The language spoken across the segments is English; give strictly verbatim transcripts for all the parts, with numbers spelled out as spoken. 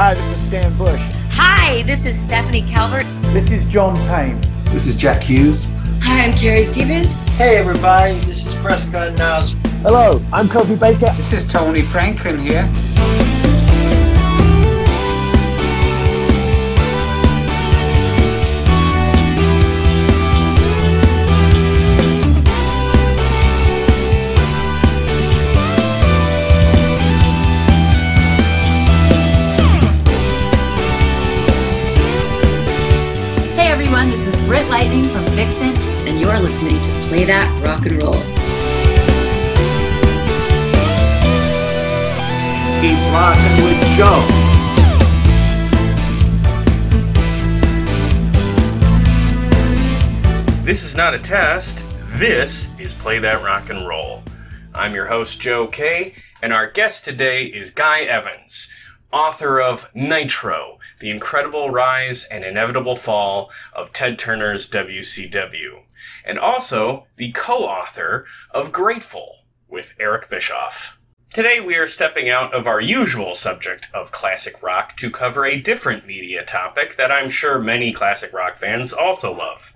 Hi, this is Stan Bush. Hi, this is Stephanie Calvert. This is John Payne. This is Jack Hughes. Hi, I'm Carrie Stevens. Hey, everybody, this is Prescott Niles. Hello, I'm Kofi Baker. This is Tony Franklin here. Listening to Play That Rock and Roll. Keep rocking with Joe. This is not a test. This is Play That Rock and Roll. I'm your host, Joe Kay, and our guest today is Guy Evans, author of Nitro: The Incredible Rise and Inevitable Fall of Ted Turner's W C W, and also the co-author of Grateful with Eric Bischoff. Today we are stepping out of our usual subject of classic rock to cover a different media topic that I'm sure many classic rock fans also love: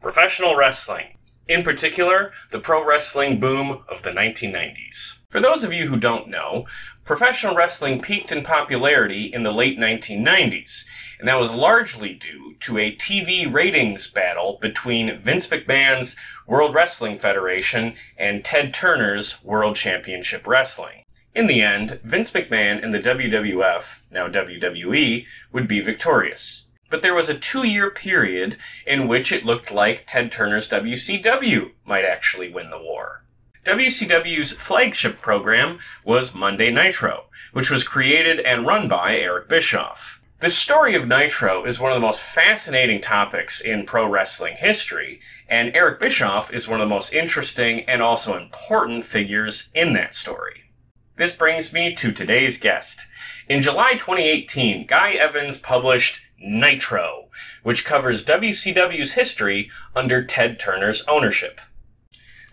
professional wrestling. In particular, the pro wrestling boom of the nineteen nineties. For those of you who don't know, professional wrestling peaked in popularity in the late nineteen nineties, and that was largely due to a T V ratings battle between Vince McMahon's World Wrestling Federation and Ted Turner's World Championship Wrestling. In the end, Vince McMahon and the W W F, now W W E, would be victorious. But there was a two-year period in which it looked like Ted Turner's W C W might actually win the war. W C W's flagship program was Monday Nitro, which was created and run by Eric Bischoff. The story of Nitro is one of the most fascinating topics in pro wrestling history, and Eric Bischoff is one of the most interesting and also important figures in that story. This brings me to today's guest. In July twenty eighteen, Guy Evans published Nitro, which covers W C W's history under Ted Turner's ownership.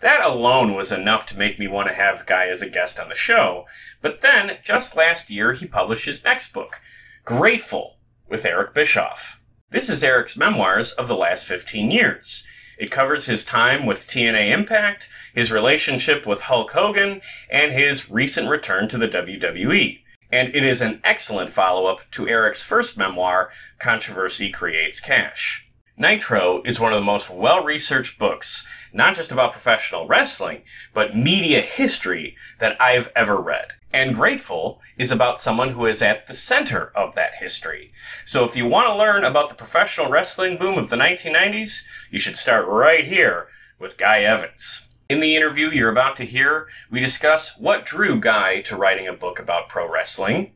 That alone was enough to make me want to have Guy as a guest on the show, but then, just last year, he published his next book, Grateful, with Eric Bischoff. This is Eric's memoirs of the last fifteen years. It covers his time with T N A Impact, his relationship with Hulk Hogan, and his recent return to the W W E. And it is an excellent follow-up to Eric's first memoir, Controversy Creates Cash. Nitro is one of the most well-researched books, not just about professional wrestling, but media history that I've ever read. And Grateful is about someone who is at the center of that history. So if you want to learn about the professional wrestling boom of the nineteen nineties, you should start right here with Guy Evans. In the interview you're about to hear, we discuss what drew Guy to writing a book about pro wrestling,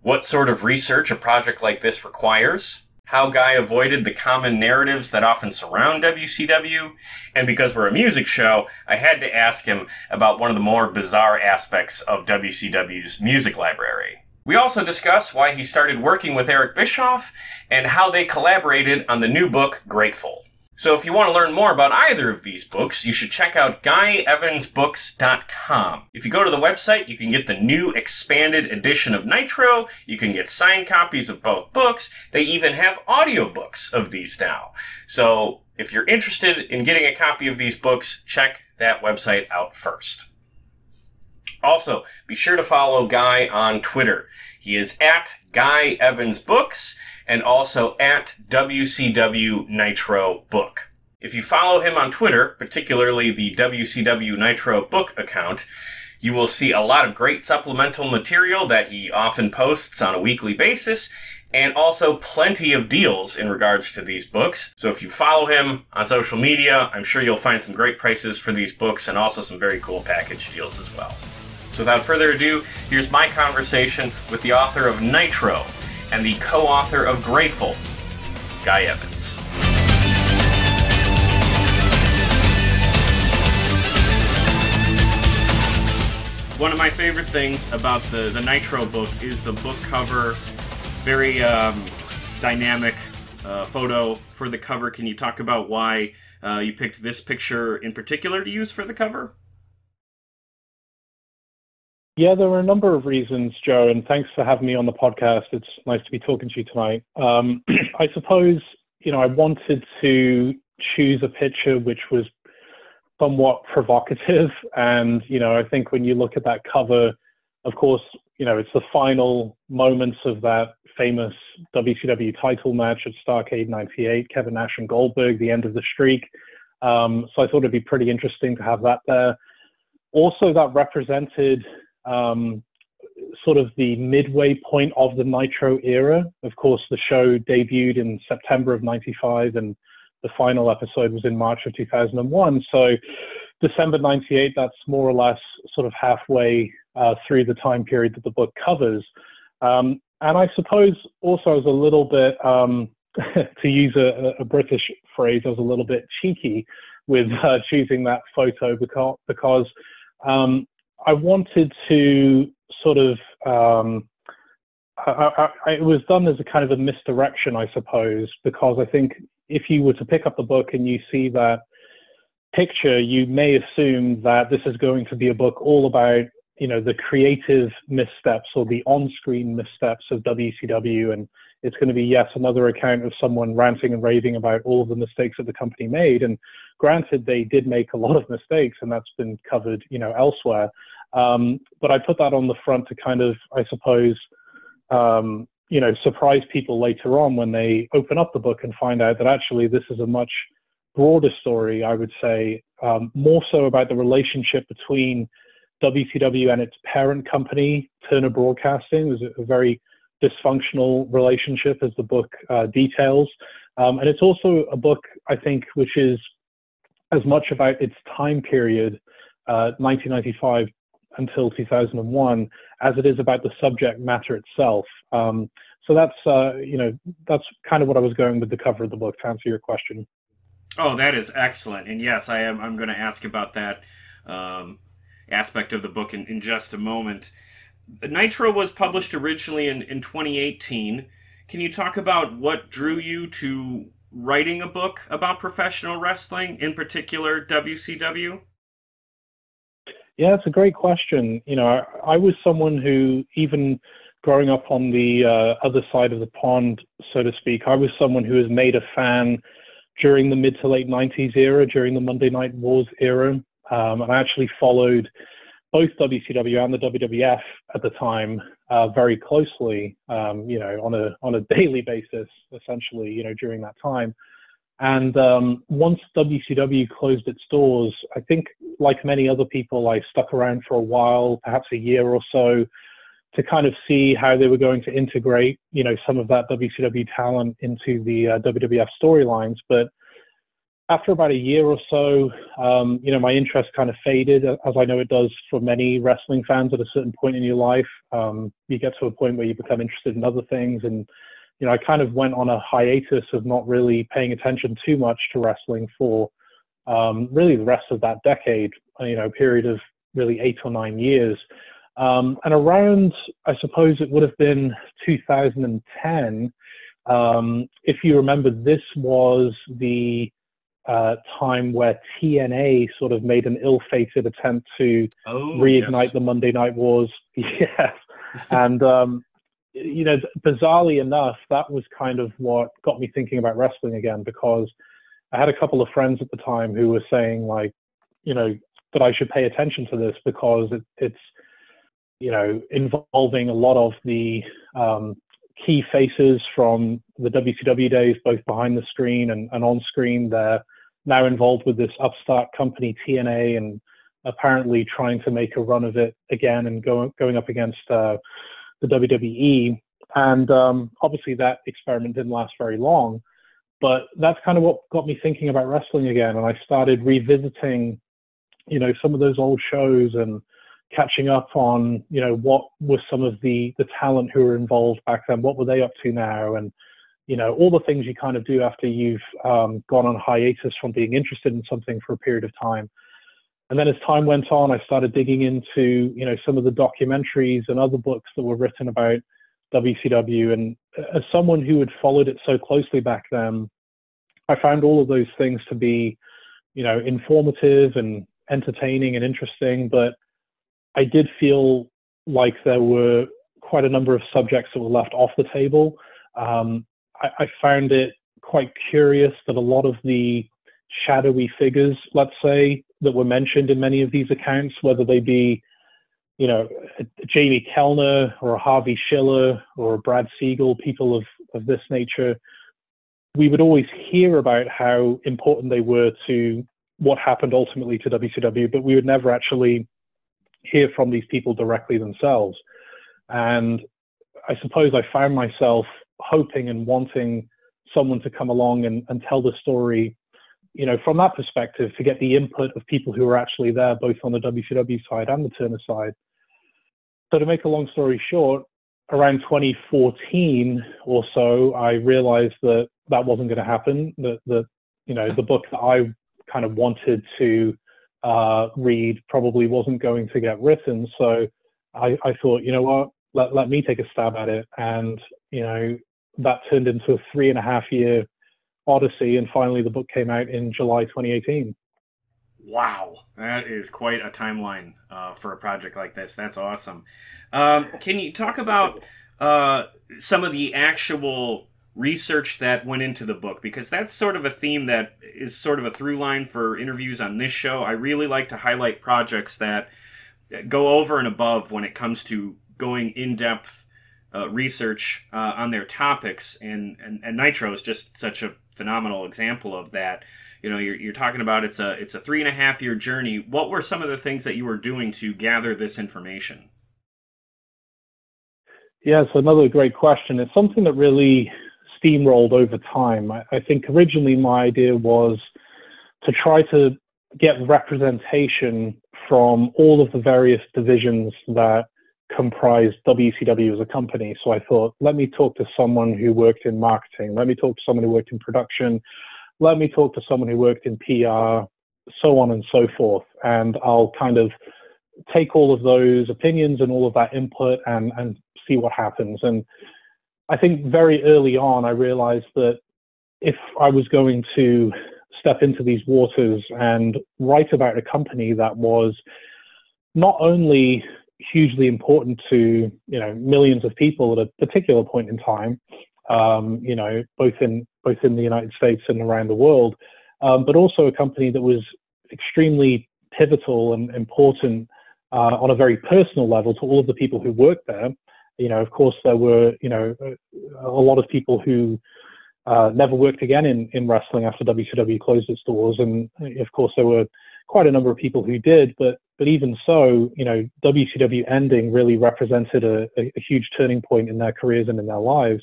what sort of research a project like this requires, how Guy avoided the common narratives that often surround W C W, and because we're a music show, I had to ask him about one of the more bizarre aspects of W C W's music library. We also discuss why he started working with Eric Bischoff and how they collaborated on the new book, Grateful. So if you want to learn more about either of these books, you should check out Guy Evans Books dot com. If you go to the website, you can get the new expanded edition of Nitro, you can get signed copies of both books, they even have audiobooks of these now. So if you're interested in getting a copy of these books, check that website out first. Also, be sure to follow Guy on Twitter. He is at Guy Evans Books and also at W C W Nitro Book. If you follow him on Twitter, particularly the W C W Nitro Book account, you will see a lot of great supplemental material that he often posts on a weekly basis, and also plenty of deals in regards to these books. So if you follow him on social media, I'm sure you'll find some great prices for these books and also some very cool package deals as well. So without further ado, here's my conversation with the author of Nitro and the co-author of Grateful, Guy Evans. One of my favorite things about the, the Nitro book is the book cover. Very um, dynamic uh, photo for the cover. Can you talk about why uh, you picked this picture in particular to use for the cover? Yeah, there were a number of reasons, Joe, and thanks for having me on the podcast. It's nice to be talking to you tonight. Um, I suppose, you know, I wanted to choose a picture which was somewhat provocative. And, you know, I think when you look at that cover, of course, you know, it's the final moments of that famous W C W title match at Starcade ninety-eight, Kevin Nash and Goldberg, the end of the streak. Um, so I thought it'd be pretty interesting to have that there. Also, that represented Um, sort of the midway point of the Nitro era. Of course, the show debuted in September of ninety-five and the final episode was in March of two thousand one. So December ninety-eight, that's more or less sort of halfway uh, through the time period that the book covers. Um, and I suppose also I was a little bit, um, to use a, a British phrase, I was a little bit cheeky with uh, choosing that photo because, because um, I wanted to sort of, um, I, I, it was done as a kind of a misdirection, I suppose, because I think if you were to pick up the book and you see that picture, you may assume that this is going to be a book all about, you know, the creative missteps or the on-screen missteps of W C W. And it's going to be, yes, another account of someone ranting and raving about all of the mistakes that the company made. And granted, they did make a lot of mistakes, and that's been covered, you know, elsewhere. Um, but I put that on the front to kind of, I suppose, um, you know, surprise people later on when they open up the book and find out that actually this is a much broader story, I would say, um, more so about the relationship between W C W and its parent company, Turner Broadcasting. It was a very dysfunctional relationship, as the book uh, details. Um, and it's also a book, I think, which is as much about its time period, uh, nineteen ninety-five until two thousand one, as it is about the subject matter itself. Um, so that's, uh, you know, that's kind of what I was going with the cover of the book, to answer your question. Oh, that is excellent. And yes, I am, I'm going to ask about that um, aspect of the book in, in just a moment. Nitro was published originally in, in twenty eighteen. Can you talk about what drew you to writing a book about professional wrestling, in particular W C W? Yeah, it's a great question. You know, I, I was someone who, even growing up on the uh, other side of the pond, so to speak, I was someone who was made a fan during the mid to late nineties era, during the Monday Night Wars era. Um, and I actually followed both W C W and the W W F at the time uh, very closely, um, you know, on a on a daily basis, essentially, you know, during that time. And um, once W C W closed its doors, I think, like many other people, I stuck around for a while, perhaps a year or so, to kind of see how they were going to integrate, you know, some of that W C W talent into the uh, W W F storylines. But after about a year or so, um, you know, my interest kind of faded, as I know it does for many wrestling fans at a certain point in your life. Um, you get to a point where you become interested in other things. And, you know, I kind of went on a hiatus of not really paying attention too much to wrestling for um, really the rest of that decade, you know, a period of really eight or nine years. Um, and around, I suppose it would have been two thousand ten. Um, if you remember, this was the Uh, time where T N A sort of made an ill-fated attempt to oh, reignite yes. the Monday Night Wars. Yes. And, um, you know, bizarrely enough, that was kind of what got me thinking about wrestling again, because I had a couple of friends at the time who were saying, like, you know, that I should pay attention to this because it, it's, you know, involving a lot of the um, key faces from the W C W days, both behind the screen and, and on screen. They're now involved with this upstart company T N A, and apparently trying to make a run of it again and going going up against uh, the W W E. And um, obviously that experiment didn't last very long, but that's kind of what got me thinking about wrestling again. And I started revisiting, you know, some of those old shows and catching up on, you know, what was some of the the talent who were involved back then, what were they up to now, and, you know, all the things you kind of do after you've um, gone on hiatus from being interested in something for a period of time. And then as time went on, I started digging into, you know, some of the documentaries and other books that were written about W C W. And as someone who had followed it so closely back then, I found all of those things to be, you know, informative and entertaining and interesting. But I did feel like there were quite a number of subjects that were left off the table. Um, I, I found it quite curious that a lot of the shadowy figures, let's say, that were mentioned in many of these accounts, whether they be, you know, a Jamie Kellner or a Harvey Schiller or a Brad Siegel, people of, of this nature, we would always hear about how important they were to what happened ultimately to W C W, but we would never actually hear from these people directly themselves. And I suppose I found myself hoping and wanting someone to come along and, and tell the story, you know, from that perspective, to get the input of people who were actually there, both on the W C W side and the Turner side. So to make a long story short, around twenty fourteen or so, I realized that that wasn't going to happen. That the, you know, the book that I kind of wanted to uh, read probably wasn't going to get written. So I, I thought, you know what, let, let me take a stab at it. And, you know, that turned into a three and a half year odyssey, and finally the book came out in July twenty eighteen. Wow, that is quite a timeline uh, for a project like this. That's awesome. Um, can you talk about uh, some of the actual research that went into the book? Because that's sort of a theme that is sort of a through line for interviews on this show. I really like to highlight projects that go over and above when it comes to going in-depth uh, research uh, on their topics, and, and, and Nitro is just such a phenomenal example of that. You know, you're, you're talking about it's a it's a three and a half year journey. What were some of the things that you were doing to gather this information? Yeah, so another great question. It's something that really steamrolled over time. I, I think originally my idea was to try to get representation from all of the various divisions that comprised W C W as a company. So I thought, let me talk to someone who worked in marketing. Let me talk to someone who worked in production. Let me talk to someone who worked in P R, so on and so forth. And I'll kind of take all of those opinions and all of that input and, and see what happens. And I think very early on, I realized that if I was going to step into these waters and write about a company that was not only hugely important to, you know, millions of people at a particular point in time, um, you know, both in both in the United States and around the world, um, but also a company that was extremely pivotal and important uh, on a very personal level to all of the people who worked there. You know, of course, there were, you know, a lot of people who uh, never worked again in, in wrestling after W C W closed its doors. And of course, there were quite a number of people who did, but but even so, you know, W C W ending really represented a, a, a huge turning point in their careers and in their lives.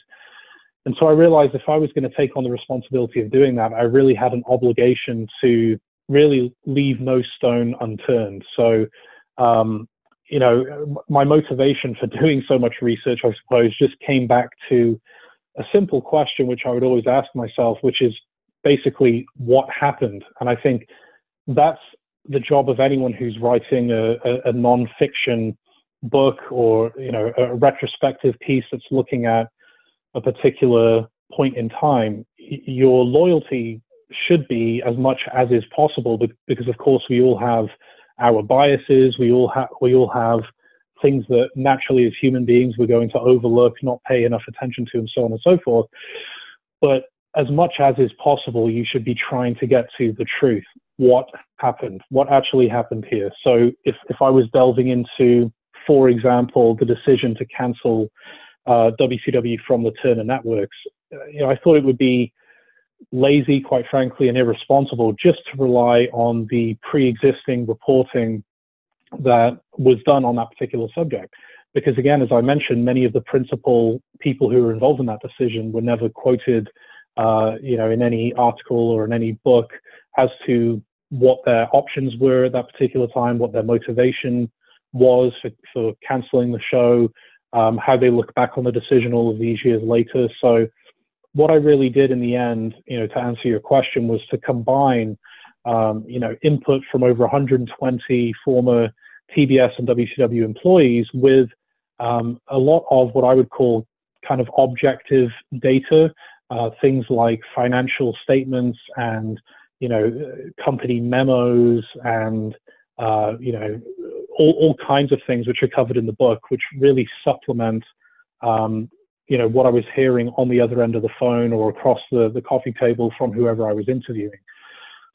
And so I realized if I was going to take on the responsibility of doing that, I really had an obligation to really leave no stone unturned. So, um, you know, my motivation for doing so much research, I suppose, just came back to a simple question, which I would always ask myself, which is basically what happened? And I think that's the job of anyone who's writing a, a, a non-fiction book or, you know, a retrospective piece that's looking at a particular point in time. Your loyalty should be as much as is possible, because of course we all have our biases. We all have, we all have things that naturally as human beings we're going to overlook, not pay enough attention to, and so on and so forth. But as much as is possible, you should be trying to get to the truth. What happened? What actually happened here? So if, if I was delving into, for example, the decision to cancel uh, W C W from the Turner networks, you know, I thought it would be lazy, quite frankly, and irresponsible just to rely on the pre-existing reporting that was done on that particular subject. Because again, as I mentioned, many of the principal people who were involved in that decision were never quoted Uh, you know, in any article or in any book as to what their options were at that particular time, what their motivation was for, for cancelling the show, um, how they look back on the decision all of these years later. So what I really did in the end, you know, to answer your question, was to combine, um, you know, input from over one hundred twenty former T B S and W C W employees with um, a lot of what I would call kind of objective data. Uh, things like financial statements and, you know, company memos and, uh, you know, all, all kinds of things which are covered in the book, which really supplement, um, you know, what I was hearing on the other end of the phone or across the, the coffee table from whoever I was interviewing.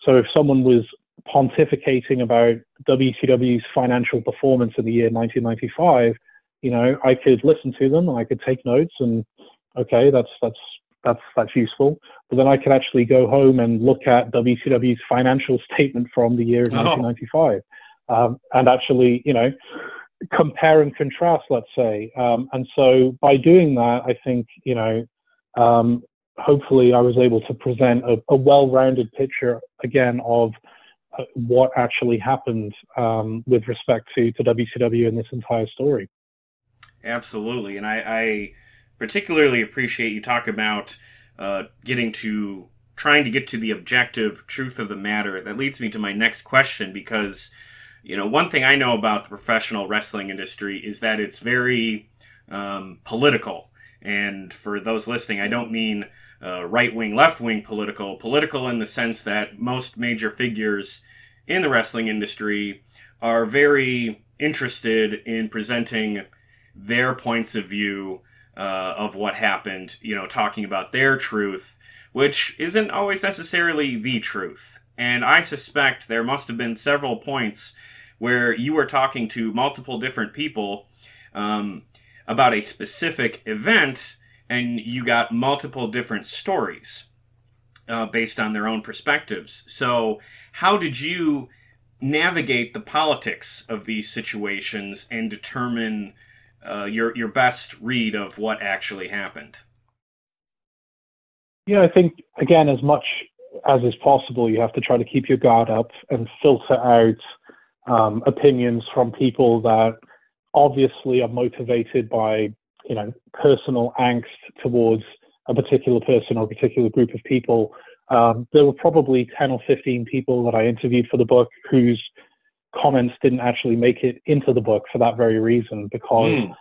So if someone was pontificating about W C W's financial performance in the year nineteen ninety-five, you know, I could listen to them, and I could take notes, and okay, that's that's that's that's useful. But then I could actually go home and look at W C W's financial statement from the year of nineteen ninety-five, oh. um, and actually, you know, compare and contrast, let's say. Um, and so by doing that, I think, you know, um, hopefully I was able to present a, a well-rounded picture again of uh, what actually happened um, with respect to, to W C W in this entire story. Absolutely. And I, I particularly appreciate you talk about uh, getting to, trying to get to the objective truth of the matter. That leads me to my next question, because, you know, one thing I know about the professional wrestling industry is that it's very um, political. And for those listening, I don't mean uh, right-wing, left-wing political. Political in the sense that most major figures in the wrestling industry are very interested in presenting their points of view uh, of what happened, you know, talking about their truth, which isn't always necessarily the truth. And I suspect there must have been several points where you were talking to multiple different people um, about a specific event, and you got multiple different stories uh, based on their own perspectives. So how did you navigate the politics of these situations and determine uh, your, your best read of what actually happened? Yeah, I think, again, as much as is possible, you have to try to keep your guard up and filter out um, opinions from people that obviously are motivated by, you know, personal angst towards a particular person or a particular group of people. Um, there were probably ten or fifteen people that I interviewed for the book whose comments didn't actually make it into the book for that very reason, because, mm.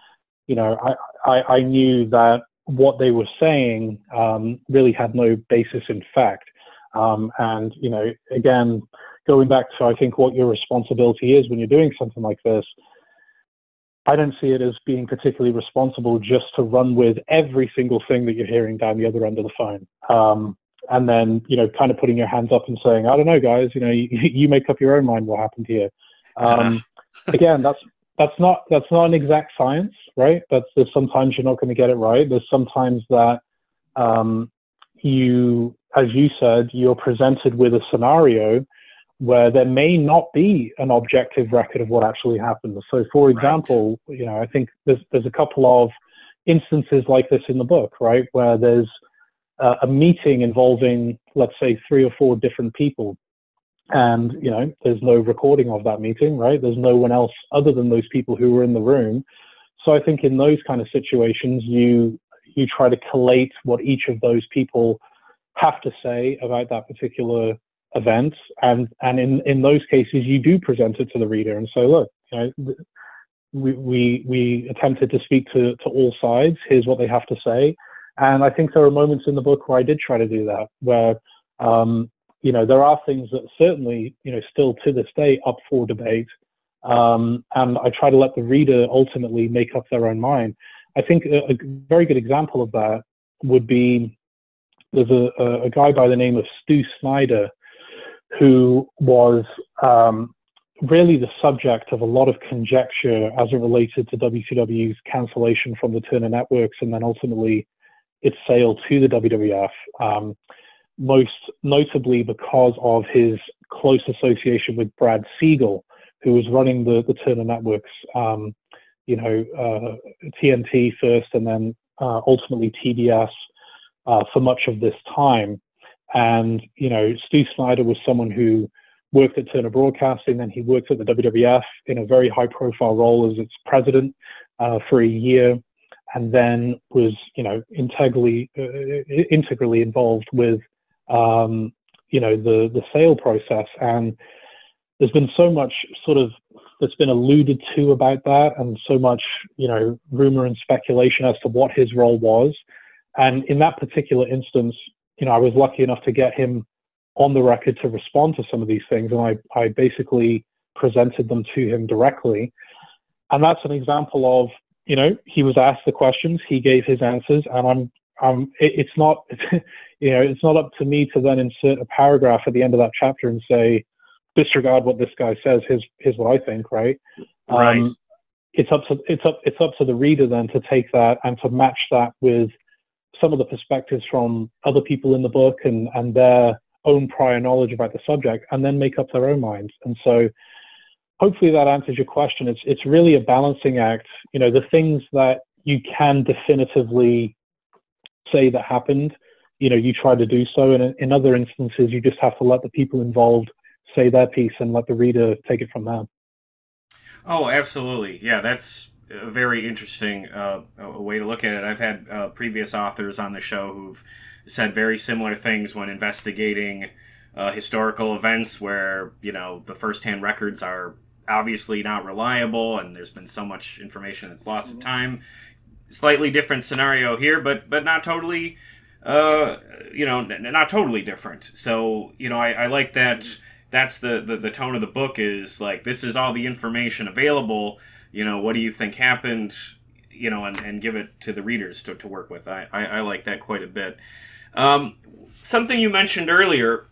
you know, I, I, I knew that what they were saying um, really had no basis in fact. Um, and, you know, again, going back to, I think, what your responsibility is when you're doing something like this, I don't see it as being particularly responsible just to run with every single thing that you're hearing down the other end of the phone. Um, and then, you know, kind of putting your hands up and saying, I don't know, guys, you know, you, you make up your own mind what happened here. Um, again, that's, that's not, that's not an exact science, right? That's, there's sometimes you're not going to get it right. There's sometimes that, um, you, as you said, you're presented with a scenario where there may not be an objective record of what actually happened. So, for example, right. you know, I think there's, there's a couple of instances like this in the book, right, where there's uh, a meeting involving, let's say, three or four different people. And, you know, there's no recording of that meeting, right? There's no one else other than those people who were in the room. So I think in those kind of situations, you you try to collate what each of those people have to say about that particular event, and and in in those cases you do present it to the reader and say, look, you know, we we we attempted to speak to to all sides. Here's what they have to say. And I think there are moments in the book where I did try to do that, where um you know, there are things that certainly, you know, still to this day up for debate, um and I try to let the reader ultimately make up their own mind. I think a, a very good example of that would be, there's a, a guy by the name of Stu Snyder, who was um, really the subject of a lot of conjecture as it related to W C W's cancellation from the Turner Networks and then ultimately its sale to the W W F, um, most notably because of his close association with Brad Siegel, who was running the, the Turner Networks, um, you know, uh, T N T first and then uh, ultimately T B S. Uh, for much of this time. And, you know, Stu Snyder was someone who worked at Turner Broadcasting, then he worked at the W W F in a very high profile role as its president uh, for a year, and then was, you know, integrally, uh, integrally involved with, um, you know, the, the sale process. And there's been so much sort of that's been alluded to about that, and so much, you know, rumor and speculation as to what his role was. And in that particular instance, you know, I was lucky enough to get him on the record to respond to some of these things. And I, I basically presented them to him directly. And that's an example of, you know, he was asked the questions, he gave his answers, and I'm, um, it, it's not, you know, it's not up to me to then insert a paragraph at the end of that chapter and say, disregard what this guy says. Here's, here's what I think, right? Right. Um, it's up to, it's up, it's up to the reader then to take that and to match that with some of the perspectives from other people in the book and, and their own prior knowledge about the subject, and then make up their own minds. And so hopefully that answers your question. It's, it's really a balancing act. You know, the things that you can definitively say that happened, you know, you try to do so. And in, in other instances, you just have to let the people involved say their piece and let the reader take it from there. Oh, absolutely. Yeah, that's a very interesting uh, way to look at it. I've had uh, previous authors on the show who've said very similar things when investigating uh, historical events where, you know, the firsthand records are obviously not reliable and there's been so much information that's lost in time. Slightly different scenario here, but but not totally, uh, you know, not totally different. So, you know, I, I like that. That's the, the, the tone of the book is like, this is all the information available. You know, what do you think happened? You know, and, and give it to the readers to, to work with. I, I, I like that quite a bit. Um, something you mentioned earlier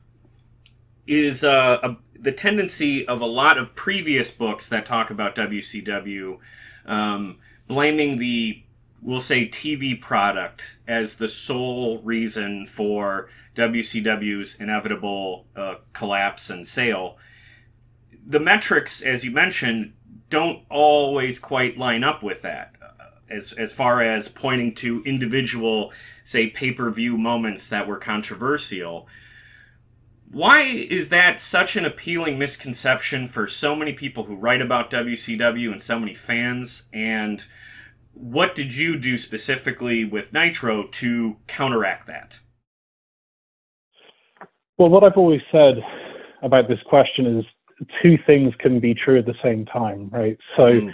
is uh, a, the tendency of a lot of previous books that talk about W C W um, blaming the, we'll say, T V product as the sole reason for W C W's inevitable uh, collapse and sale. The metrics, as you mentioned, don't always quite line up with that, uh, as, as far as pointing to individual, say, pay-per-view moments that were controversial. Why is that such an appealing misconception for so many people who write about W C W and so many fans? And what did you do specifically with Nitro to counteract that? Well, what I've always said about this question is two things can be true at the same time, right? So mm.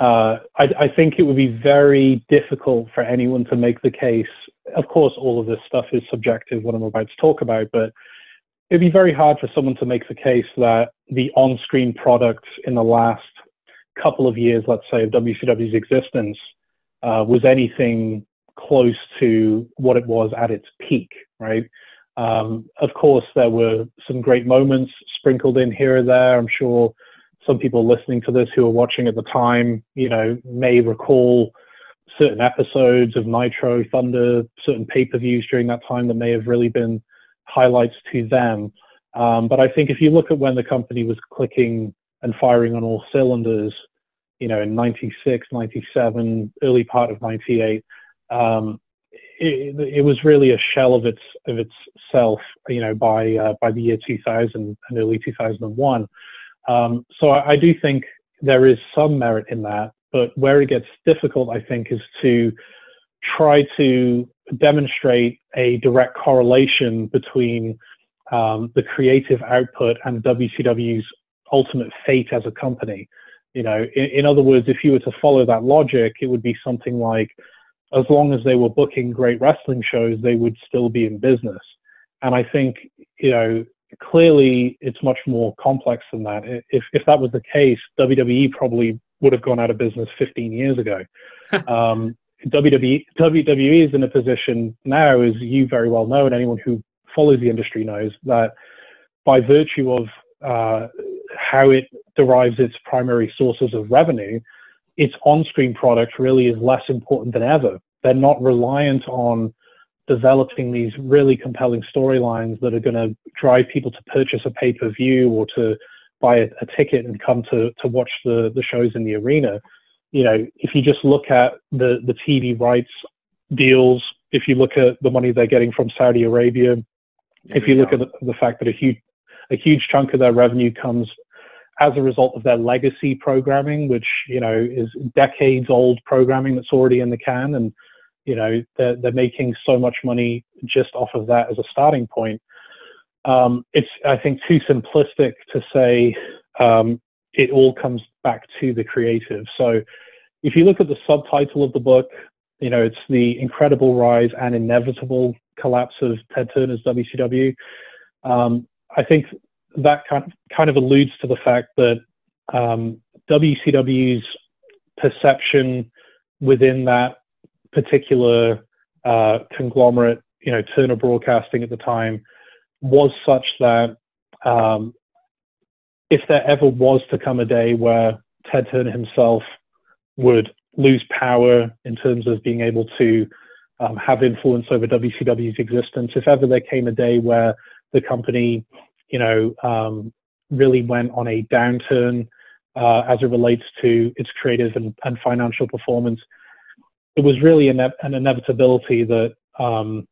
uh, I, I think it would be very difficult for anyone to make the case. Of course, all of this stuff is subjective, what I'm about to talk about, but it'd be very hard for someone to make the case that the on-screen products in the last couple of years, let's say, of W C W's existence uh, was anything close to what it was at its peak, right? Um, of course, there were some great moments sprinkled in here or there. I'm sure some people listening to this who were watching at the time, you know, may recall certain episodes of Nitro, Thunder, certain pay-per-views during that time that may have really been highlights to them. Um, but I think if you look at when the company was clicking and firing on all cylinders, you know, in ninety-six, ninety-seven, early part of ninety-eight, um, It, it was really a shell of its of itself, you know, by uh, by the year two thousand and early two thousand one. Um, so I, I do think there is some merit in that, but where it gets difficult, I think, is to try to demonstrate a direct correlation between um, the creative output and W C W's ultimate fate as a company. You know, in, in other words, if you were to follow that logic, it would be something like, as long as they were booking great wrestling shows, they would still be in business. And I think, you know, clearly it's much more complex than that. If, if that was the case, W W E probably would have gone out of business fifteen years ago. um, W W E, W W E is in a position now, as you very well know, and anyone who follows the industry knows, that by virtue of uh, how it derives its primary sources of revenue, its on-screen product really is less important than ever. They're not reliant on developing these really compelling storylines that are going to drive people to purchase a pay-per-view or to buy a, a ticket and come to, to watch the, the shows in the arena. You know, if you just look at the, the T V rights deals, if you look at the money they're getting from Saudi Arabia, yeah, if you look know. at the, the fact that a huge, a huge chunk of their revenue comes as a result of their legacy programming, which, you know, is decades old programming that's already in the can. And, you know, they're, they're making so much money just off of that as a starting point. Um, it's, I think, too simplistic to say um, it all comes back to the creative. So if you look at the subtitle of the book, you know, it's The Incredible Rise and Inevitable Collapse of Ted Turner's W C W. Um, I think that kind of, kind of alludes to the fact that um, W C W's perception within that particular uh, conglomerate, you know, Turner Broadcasting at the time, was such that um, if there ever was to come a day where Ted Turner himself would lose power in terms of being able to um, have influence over W C W's existence, if ever there came a day where the company, you know, um, really went on a downturn uh, as it relates to its creative and, and financial performance, it was really an, an inevitability that, um,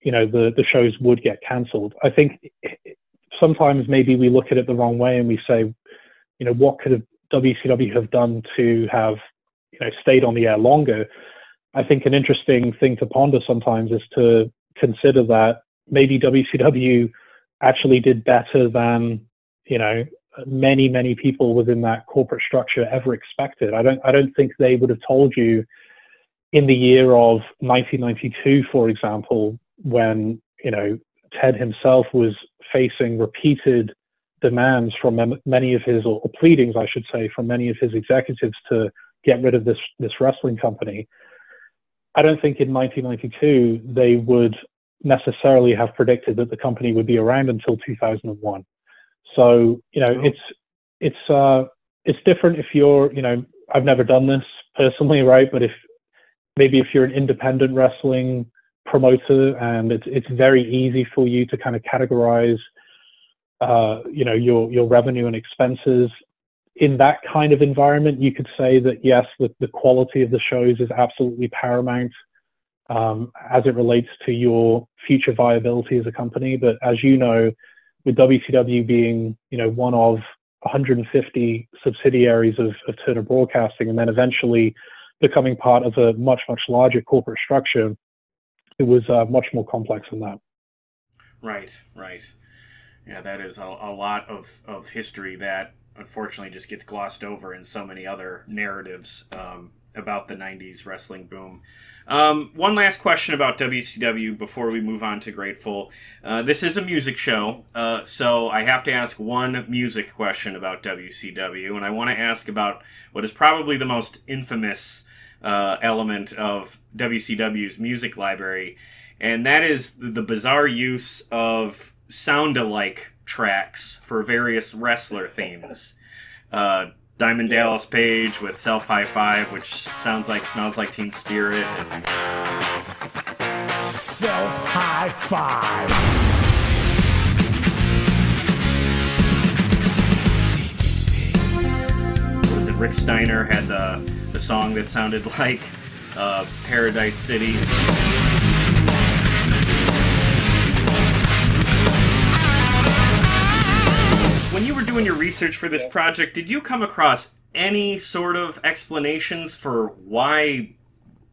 you know, the, the shows would get canceled. I think sometimes maybe we look at it the wrong way and we say, you know, what could have W C W have done to have, you know, stayed on the air longer? I think an interesting thing to ponder sometimes is to consider that maybe W C W actually did better than, you know, many, many people within that corporate structure ever expected. I don't, I don't think they would have told you in the year of nineteen ninety-two, for example, when, you know, Ted himself was facing repeated demands from many of his, or pleadings, I should say, from many of his executives to get rid of this, this wrestling company. I don't think in nineteen ninety-two they would necessarily have predicted that the company would be around until two thousand one. So, you know, it's, it's, uh, it's different if you're, you know, I've never done this personally, right? But if maybe if you're an independent wrestling promoter and it's, it's very easy for you to kind of categorize, uh, you know, your, your revenue and expenses in that kind of environment, you could say that, yes, the, the quality of the shows is absolutely paramount um, as it relates to your future viability as a company. But as you know, with W C W being, you know, one of one hundred fifty subsidiaries of, of Turner Broadcasting, and then eventually becoming part of a much, much larger corporate structure, it was uh, much more complex than that. Right, right. Yeah, that is a, a lot of, of history that unfortunately just gets glossed over in so many other narratives um, about the nineties wrestling boom. Um, one last question about W C W before we move on to Grateful. Uh, this is a music show, uh, so I have to ask one music question about W C W, and I want to ask about what is probably the most infamous uh, element of W C W's music library, and that is the bizarre use of sound-alike tracks for various wrestler themes. Uh, Diamond Dallas Page with Self High Five, which sounds like Smells Like Teen Spirit. And Self High Five. What was it? Rick Steiner had the, the song that sounded like uh, Paradise City. When you were doing your research for this project, did you come across any sort of explanations for why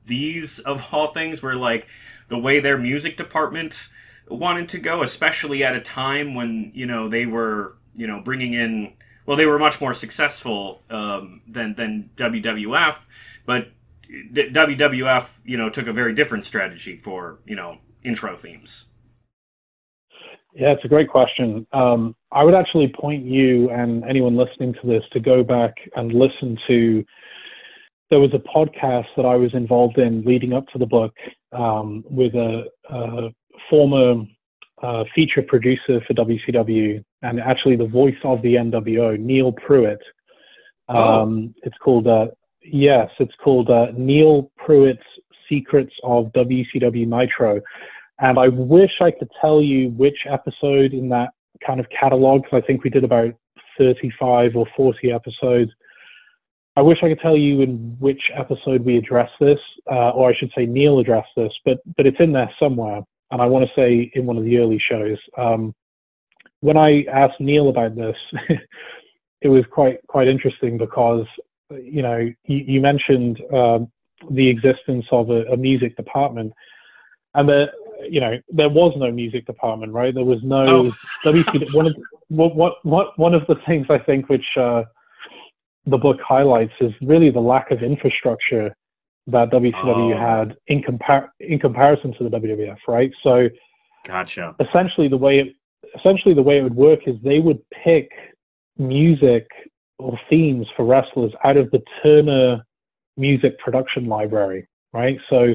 these, of all things, were like the way their music department wanted to go, especially at a time when, you know, they were, you know, bringing in, well, they were much more successful um, than, than W W F, but W W F, you know, took a very different strategy for, you know, intro themes. Yeah, it's a great question. Um, I would actually point you and anyone listening to this to go back and listen to, there was a podcast that I was involved in leading up to the book um, with a, a former uh, feature producer for W C W and actually the voice of the N W O, Neil Pruitt. Um, oh. It's called, uh, yes, it's called uh, Neil Pruitt's Secrets of W C W Nitro. And I wish I could tell you which episode in that kind of catalog, because I think we did about thirty-five or forty episodes. I wish I could tell you in which episode we addressed this, uh, or I should say Neil addressed this, but but it's in there somewhere. And I want to say in one of the early shows. Um, when I asked Neil about this, it was quite quite interesting because, you know, you, you mentioned uh, the existence of a, a music department. And the, you know, there was no music department, right? There was no oh. W C W. One of the, what what one of the things I think which uh, the book highlights is really the lack of infrastructure that W C W oh. had in compar in comparison to the W W F, right? So, gotcha. Essentially, the way it, essentially the way it would work is they would pick music little themes for wrestlers out of the Turner music production library, right? So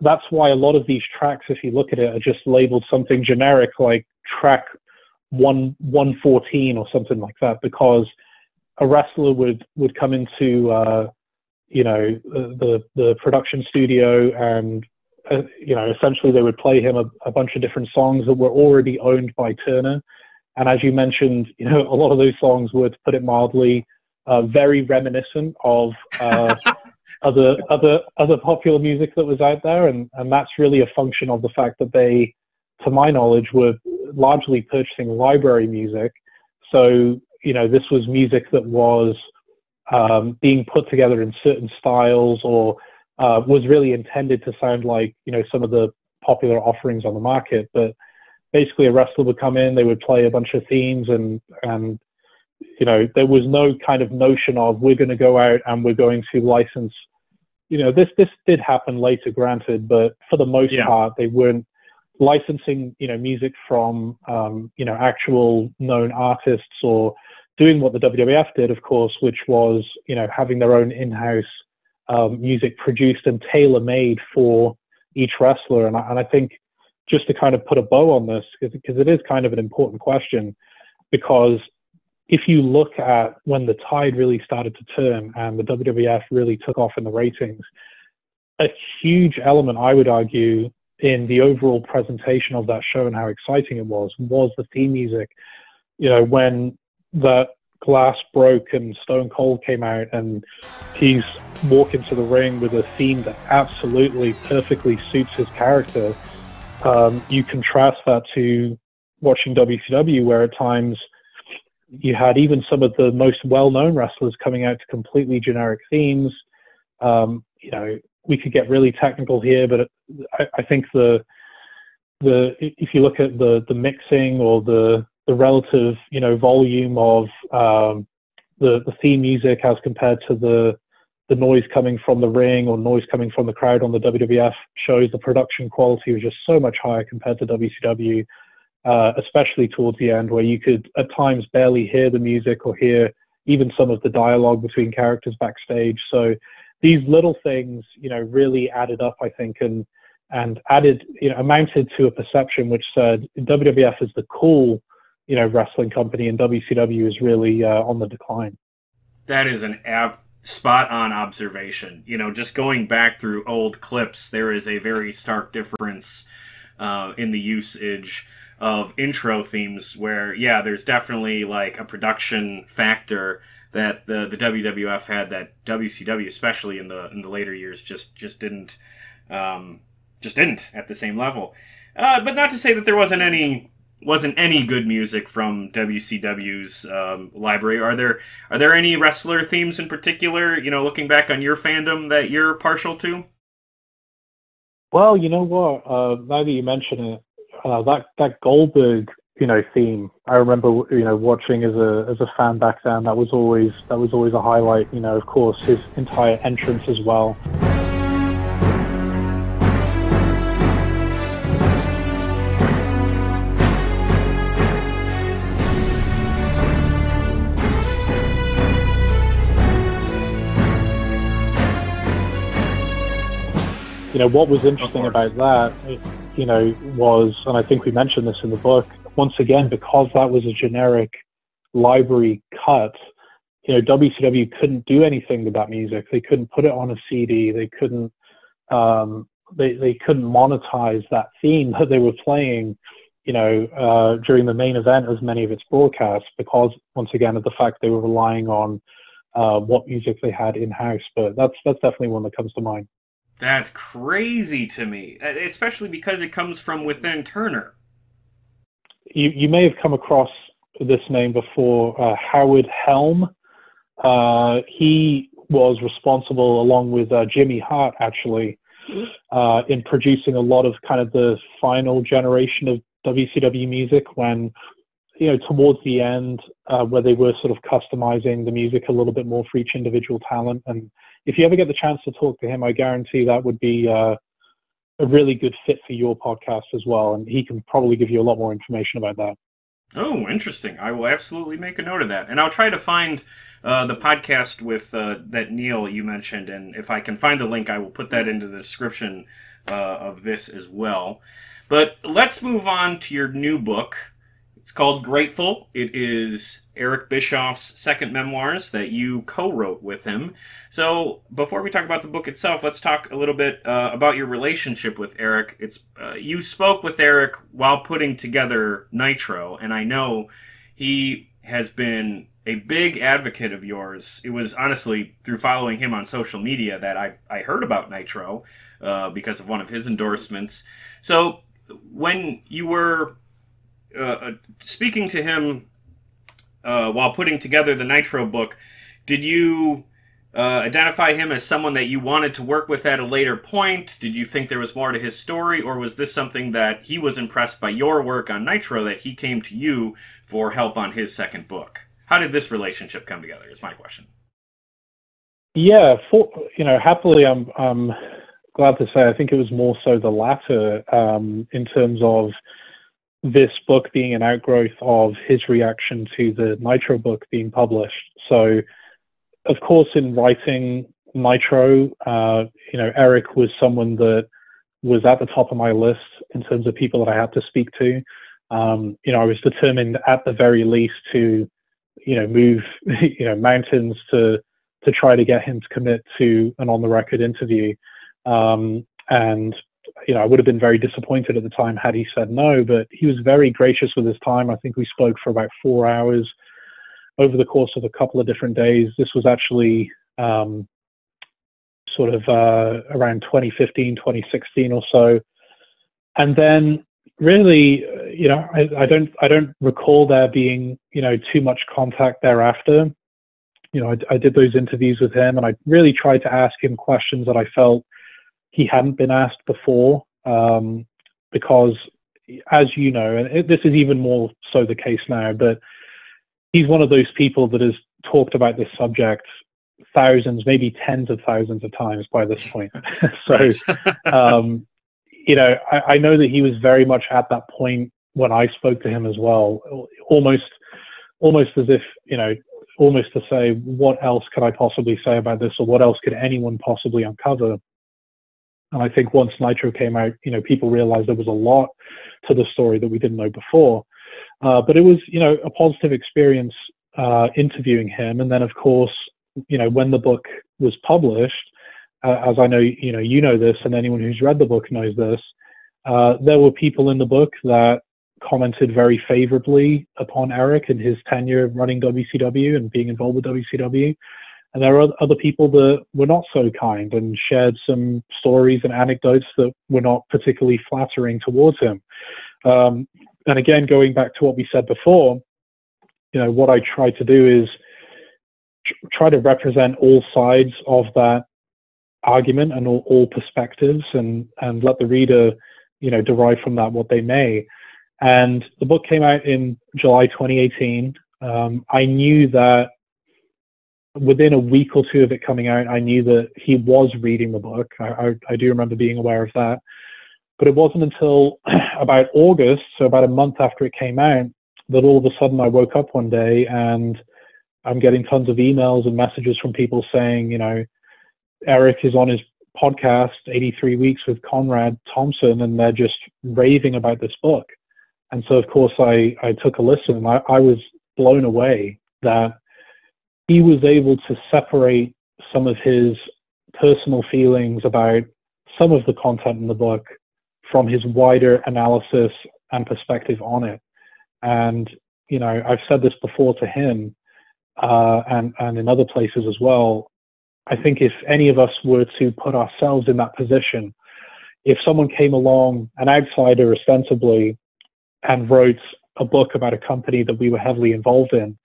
that's why a lot of these tracks, if you look at it, are just labeled something generic like track one, 114 or something like that, because a wrestler would, would come into, uh, you know, the, the production studio and, uh, you know, essentially they would play him a, a bunch of different songs that were already owned by Turner. And as you mentioned, you know, a lot of those songs were, to put it mildly, uh, very reminiscent of uh, other other other popular music that was out there, and and that's really a function of the fact that they, to my knowledge, were largely purchasing library music. So you know, this was music that was um, being put together in certain styles, or uh, was really intended to sound like, you know, some of the popular offerings on the market, but. Basically, a wrestler would come in, they would play a bunch of themes, and, and you know, there was no kind of notion of, we're going to go out and we're going to license. You know, this, this did happen later, granted, but for the most yeah. part, they weren't licensing, you know, music from, um, you know, actual known artists, or doing what the W W F did, of course, which was, you know, having their own in-house um, music produced and tailor-made for each wrestler. And I, and I think, just to kind of put a bow on this, because it is kind of an important question, because if you look at when the tide really started to turn and the W W F really took off in the ratings, a huge element, I would argue, in the overall presentation of that show and how exciting it was, was the theme music. You know, when that glass broke and Stone Cold came out and he's walking to the ring with a theme that absolutely perfectly suits his character, Um, you contrast that to watching W C W, where at times you had even some of the most well-known wrestlers coming out to completely generic themes. Um, you know, we could get really technical here, but I, I think the the if you look at the the mixing or the the relative, you know, volume of um, the the theme music as compared to the the noise coming from the ring or noise coming from the crowd on the W W F shows, the production quality was just so much higher compared to W C W, uh, especially towards the end, where you could at times barely hear the music or hear even some of the dialogue between characters backstage. So these little things, you know, really added up, I think, and, and added, you know, amounted to a perception which said W W F is the cool, you know, wrestling company, and W C W is really uh, on the decline. That is an app. Spot on observation. You know, just going back through old clips, there is a very stark difference uh, in the usage of intro themes where, yeah, there's definitely like a production factor that the, the W W F had that W C W, especially in the in the later years, just just didn't um, just didn't at the same level. Uh, but not to say that there wasn't any wasn't any good music from W C W's um, library. Are there are there any wrestler themes in particular, you know, looking back on your fandom, that you're partial to? Well, you know what? Uh, now that you mention it, uh, that that Goldberg, you know, theme, I remember, you know, watching as a as a fan back then. That was always that was always a highlight. You know, of course, his entire entrance as well. You know, what was interesting about that, you know, was, and I think we mentioned this in the book, once again, because that was a generic library cut, you know, W C W couldn't do anything with that music. They couldn't put it on a C D. They couldn't, um, they, they couldn't monetize that theme that they were playing, you know, uh, during the main event as many of its broadcasts, because, once again, of the fact they were relying on uh, what music they had in-house. But that's, that's definitely one that comes to mind. That's crazy to me, especially because it comes from within Turner. You, you may have come across this name before, uh, Howard Helm. Uh, he was responsible, along with uh, Jimmy Hart, actually, uh, in producing a lot of kind of the final generation of W C W music when, you know, towards the end, uh, where they were sort of customizing the music a little bit more for each individual talent. And if you ever get the chance to talk to him, I guarantee that would be uh, a really good fit for your podcast as well. And he can probably give you a lot more information about that. Oh, interesting. I will absolutely make a note of that. And I'll try to find uh, the podcast with uh, that Neil you mentioned. And if I can find the link, I will put that into the description uh, of this as well. But let's move on to your new book. It's called Grateful. It is Eric Bischoff's second memoirs that you co-wrote with him. So before we talk about the book itself, let's talk a little bit uh, about your relationship with Eric. It's uh, you spoke with Eric while putting together Nitro, and I know he has been a big advocate of yours. It was honestly through following him on social media that I, I heard about Nitro uh, because of one of his endorsements. So when you were uh, speaking to him Uh, while putting together the Nitro book, did you uh, identify him as someone that you wanted to work with at a later point? Did you think there was more to his story, or was this something that he was impressed by your work on Nitro that he came to you for help on his second book? How did this relationship come together is my question. Yeah, for, you know, happily, I'm, I'm glad to say I think it was more so the latter um, in terms of this book being an outgrowth of his reaction to the Nitro book being published. So, of course, in writing Nitro, uh, you know, Eric was someone that was at the top of my list in terms of people that I had to speak to. Um, you know, I was determined at the very least to, you know, move, you know, mountains to to try to get him to commit to an on-the-record interview. Um, and you know, I would have been very disappointed at the time had he said no, but he was very gracious with his time. I think we spoke for about four hours over the course of a couple of different days. This was actually um, sort of uh, around twenty fifteen, twenty sixteen or so. And then really, you know, I, I don't, I don't recall there being, you know, too much contact thereafter. You know, I, I did those interviews with him and I really tried to ask him questions that I felt he hadn't been asked before, um, because, as you know, and it, this is even more so the case now, but he's one of those people that has talked about this subject thousands, maybe tens of thousands of times by this point. So, um, you know, I, I know that he was very much at that point when I spoke to him as well, almost, almost as if, you know, almost to say, what else could I possibly say about this, or what else could anyone possibly uncover? And I think once Nitro came out, you know, people realized there was a lot to the story that we didn't know before. Uh, but it was, you know, a positive experience uh, interviewing him. And then, of course, you know, when the book was published, uh, as I know, you know, you know this, and anyone who's read the book knows this, uh, there were people in the book that commented very favorably upon Eric and his tenure running W C W and being involved with W C W. And there are other people that were not so kind and shared some stories and anecdotes that were not particularly flattering towards him. Um, and again, going back to what we said before, you know, what I try to do is try to represent all sides of that argument and all, all perspectives, and, and let the reader, you know, derive from that what they may. And the book came out in July twenty eighteen. Um, I knew that within a week or two of it coming out, I knew that he was reading the book. I, I, I do remember being aware of that. But it wasn't until about August, so about a month after it came out, that all of a sudden I woke up one day and I'm getting tons of emails and messages from people saying, you know, Eric is on his podcast, eighty-three weeks with Conrad Thompson, and they're just raving about this book. And so, of course, I, I took a listen, and I, I was blown away that he was able to separate some of his personal feelings about some of the content in the book from his wider analysis and perspective on it. And, you know, I've said this before to him uh, and, and in other places as well. I think if any of us were to put ourselves in that position, if someone came along, an outsider ostensibly, and wrote a book about a company that we were heavily involved in,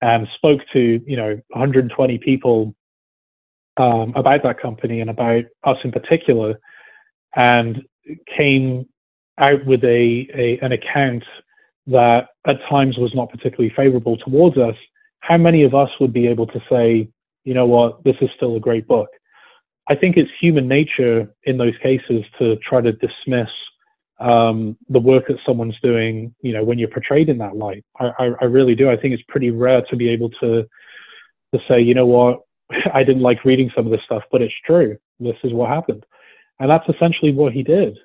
and spoke to, you know, one hundred twenty people um, about that company and about us in particular, and came out with a, a an account that at times was not particularly favorable towards us, how many of us would be able to say, you know what, this is still a great book? I think it's human nature in those cases to try to dismiss um, the work that someone's doing, you know, when you're portrayed in that light. I, I, I really do. I think it's pretty rare to be able to to say, you know what, I didn't like reading some of this stuff, but it's true. This is what happened. And that's essentially what he did.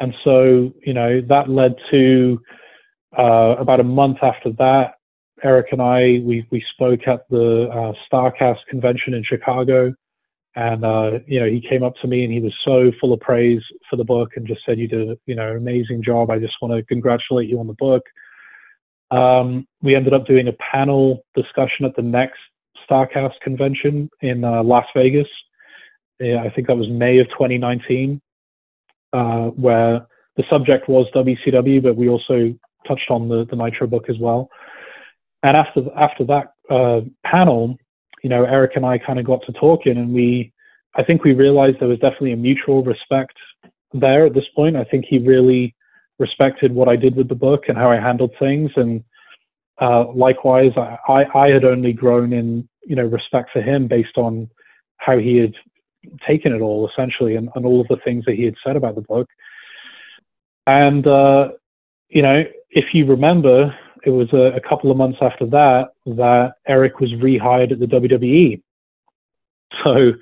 And so, you know, that led to uh, about a month after that, Eric and I, we, we spoke at the uh, Starcast convention in Chicago. And, uh, you know, he came up to me and he was so full of praise for the book and just said, you did, you know, an amazing job. I just want to congratulate you on the book. Um, we ended up doing a panel discussion at the next Starcast convention in uh, Las Vegas. Yeah, I think that was May of twenty nineteen, uh, where the subject was W C W, but we also touched on the, the Nitro book as well. And after, after that uh, panel, you know, Eric and I kind of got to talking, and we, I think we realized there was definitely a mutual respect there at this point. I think he really respected what I did with the book and how I handled things. And uh, likewise, I, I, I had only grown in, you know, respect for him based on how he had taken it all, essentially, and, and all of the things that he had said about the book. And, uh, you know, if you remember, it was a, a couple of months after that that Eric was rehired at the W W E. So,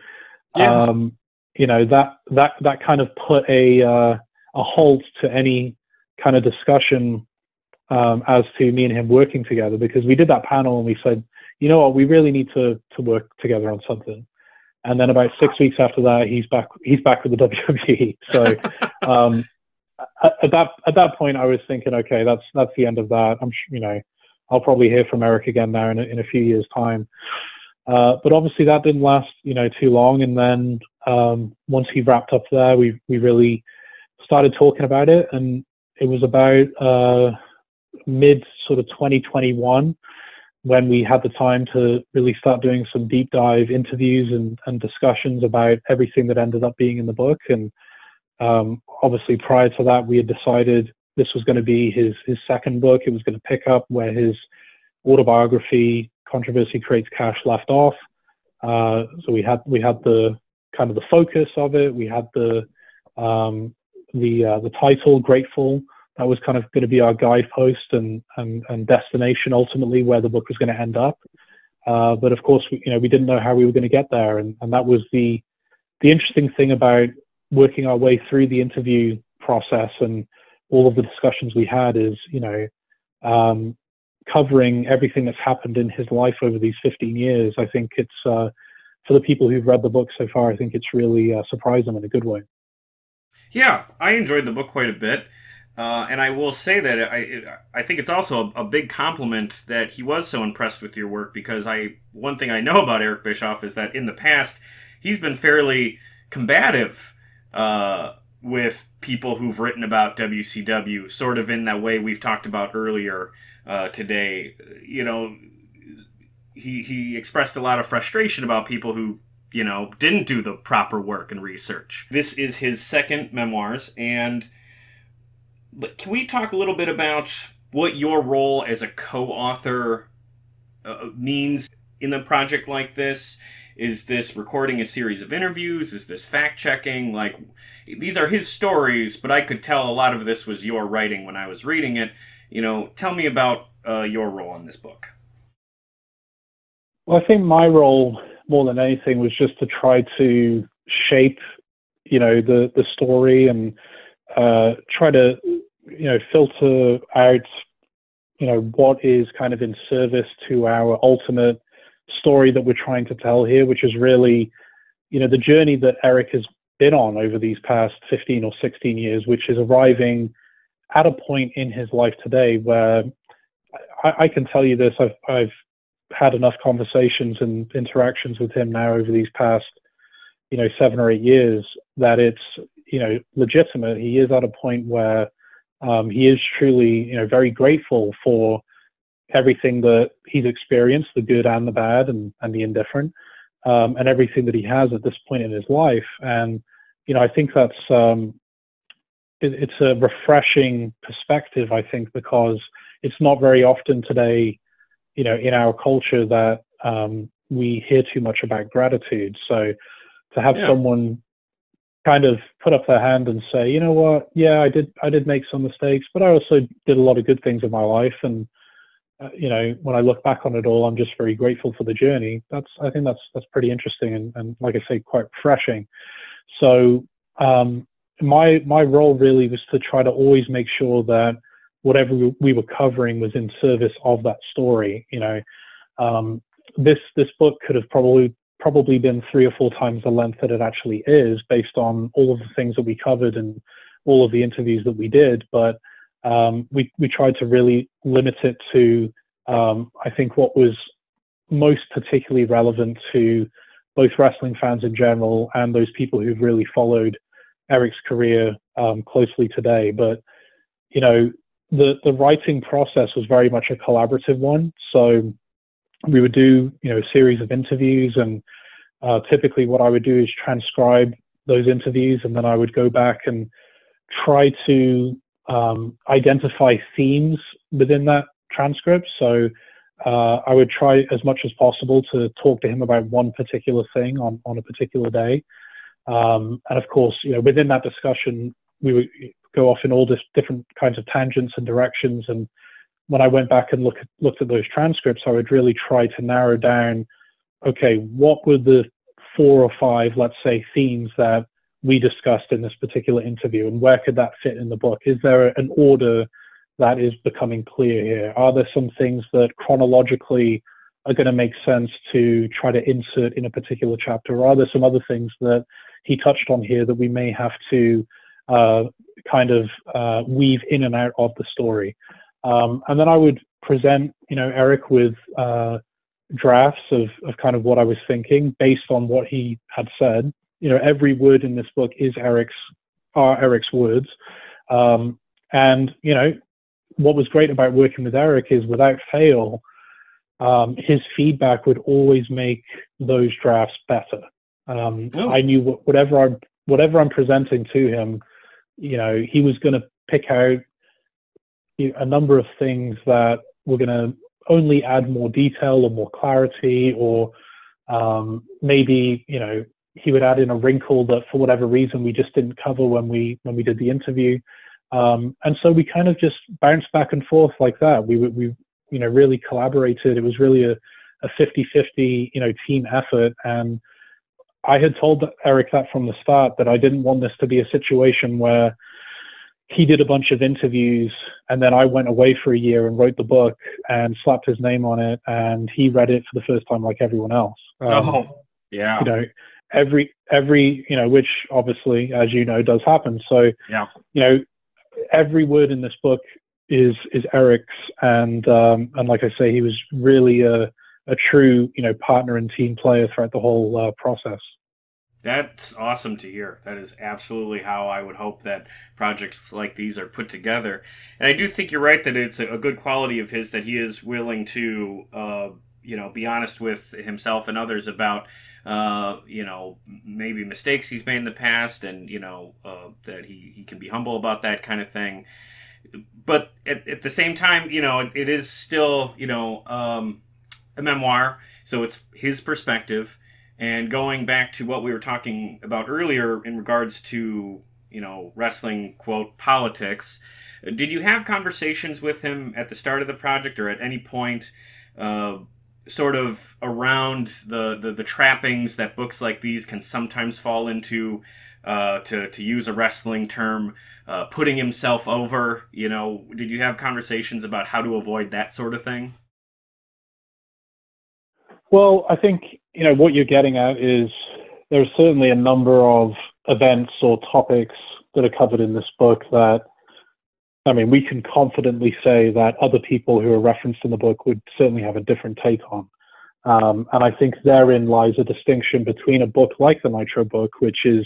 yeah. um, you know, that, that, that kind of put a, uh, a halt to any kind of discussion um, as to me and him working together, because we did that panel and we said, you know what, we really need to, to work together on something. And then about six weeks after that, he's back, he's back with the W W E. So, um, At that at that point, I was thinking, okay, that's that's the end of that. I'm you know, I'll probably hear from Eric again now in a, in a few years' time. Uh, but obviously, that didn't last you know too long. And then um, once he wrapped up there, we we really started talking about it, and it was about uh, mid sort of twenty twenty-one when we had the time to really start doing some deep dive interviews and and discussions about everything that ended up being in the book. And Um, obviously prior to that, we had decided this was going to be his, his second book. It was going to pick up where his autobiography, Controversy Creates Cash, left off. Uh, so we had, we had the kind of the focus of it. We had the, um, the, uh, the title Grateful. That was kind of going to be our guidepost and, and, and destination, ultimately where the book was going to end up. Uh, but of course, we, you know, we didn't know how we were going to get there. And, and that was the, the interesting thing about working our way through the interview process and all of the discussions we had is, you know, um, covering everything that's happened in his life over these fifteen years. I think it's, uh, for the people who've read the book so far, I think it's really uh, surprised them in a good way. Yeah, I enjoyed the book quite a bit. Uh, and I will say that I, it, I think it's also a, a big compliment that he was so impressed with your work, because I, one thing I know about Eric Bischoff is that in the past, he's been fairly combative Uh, with people who've written about W C W, sort of in that way we've talked about earlier uh, today. You know, he, he expressed a lot of frustration about people who, you know, didn't do the proper work and research. This is his second memoirs, and but can we talk a little bit about what your role as a co-author uh, means in a project like this? Is this recording a series of interviews? Is this fact-checking? Like, these are his stories, but I could tell a lot of this was your writing when I was reading it. You know, tell me about uh, your role in this book. Well, I think my role, more than anything, was just to try to shape, you know, the, the story and uh, try to, you know, filter out, you know, what is kind of in service to our ultimate story that we're trying to tell here, which is really, you know, the journey that Eric has been on over these past fifteen or sixteen years, which is arriving at a point in his life today where I, I can tell you this, I've, I've had enough conversations and interactions with him now over these past, you know, seven or eight years that it's, you know, legitimate. He is at a point where um, he is truly, you know, very grateful for everything that he's experienced, the good and the bad and, and the indifferent, um, and everything that he has at this point in his life. And, you know, I think that's, um, it, it's a refreshing perspective, I think, because it's not very often today, you know, in our culture that um, we hear too much about gratitude. So to have yeah. someone kind of put up their hand and say, you know what, yeah, I did, I did make some mistakes, but I also did a lot of good things in my life. And, uh, you know, when I look back on it all, I'm just very grateful for the journey. That's, I think that's, that's pretty interesting. And, and like I say, quite refreshing. So um, my, my role really was to try to always make sure that whatever we were covering was in service of that story. You know, um, this, this book could have probably, probably been three or four times the length that it actually is based on all of the things that we covered and all of the interviews that we did. But um, we, we tried to really limit it to, um, I think, what was most particularly relevant to both wrestling fans in general and those people who've really followed Eric's career um, closely today. But, you know, the, the writing process was very much a collaborative one. So we would do, you know, a series of interviews, and uh, typically what I would do is transcribe those interviews, and then I would go back and try to um, identify themes within that transcript. So uh, I would try as much as possible to talk to him about one particular thing on, on a particular day. Um, and of course, you know, within that discussion, we would go off in all these different kinds of tangents and directions. And when I went back and look at, looked at those transcripts, I would really try to narrow down, okay, what were the four or five, let's say, themes that we discussed in this particular interview, and where could that fit in the book? Is there an order that is becoming clear here? Are there some things that chronologically are going to make sense to try to insert in a particular chapter? Or are there some other things that he touched on here that we may have to uh, kind of uh, weave in and out of the story? Um, and then I would present, you know, Eric with uh, drafts of, of kind of what I was thinking based on what he had said. You know, every word in this book is Eric's, are Eric's words. Um, and, you know, what was great about working with Eric is without fail, um, his feedback would always make those drafts better. Um, oh. I knew what, whatever I'm, whatever I'm presenting to him, you know, he was going to pick out a number of things that were going to only add more detail or more clarity, or um, maybe, you know, he would add in a wrinkle that for whatever reason we just didn't cover when we when we did the interview. Um, and so we kind of just bounced back and forth like that. We we you know really collaborated. It was really a a fifty fifty you know team effort. And I had told Eric that from the start, that I didn't want this to be a situation where he did a bunch of interviews and then I went away for a year and wrote the book and slapped his name on it, and he read it for the first time like everyone else. Um, oh, yeah. You know, every, every, you know, which obviously, as you know, does happen. So, yeah. you know, every word in this book is, is Eric's. And, um, and like I say, he was really a, a true, you know, partner and team player throughout the whole uh, process. That's awesome to hear. That is absolutely how I would hope that projects like these are put together. And I do think you're right that it's a good quality of his that he is willing to, uh, you know, be honest with himself and others about, uh, you know, maybe mistakes he's made in the past, and, you know, uh, that he, he can be humble about that kind of thing. But at, at the same time, you know, it, it is still, you know, um, a memoir. So it's his perspective. And going back to what we were talking about earlier in regards to, you know, wrestling, quote, politics, did you have conversations with him at the start of the project or at any point uh, sort of around the, the, the trappings that books like these can sometimes fall into, uh, to, to use a wrestling term, uh, putting himself over? You know, did you have conversations about how to avoid that sort of thing? Well, I think, you know, what you're getting at is there are certainly a number of events or topics that are covered in this book that, I mean, we can confidently say that other people who are referenced in the book would certainly have a different take on. Um, and I think therein lies a distinction between a book like the Nitro book, which is,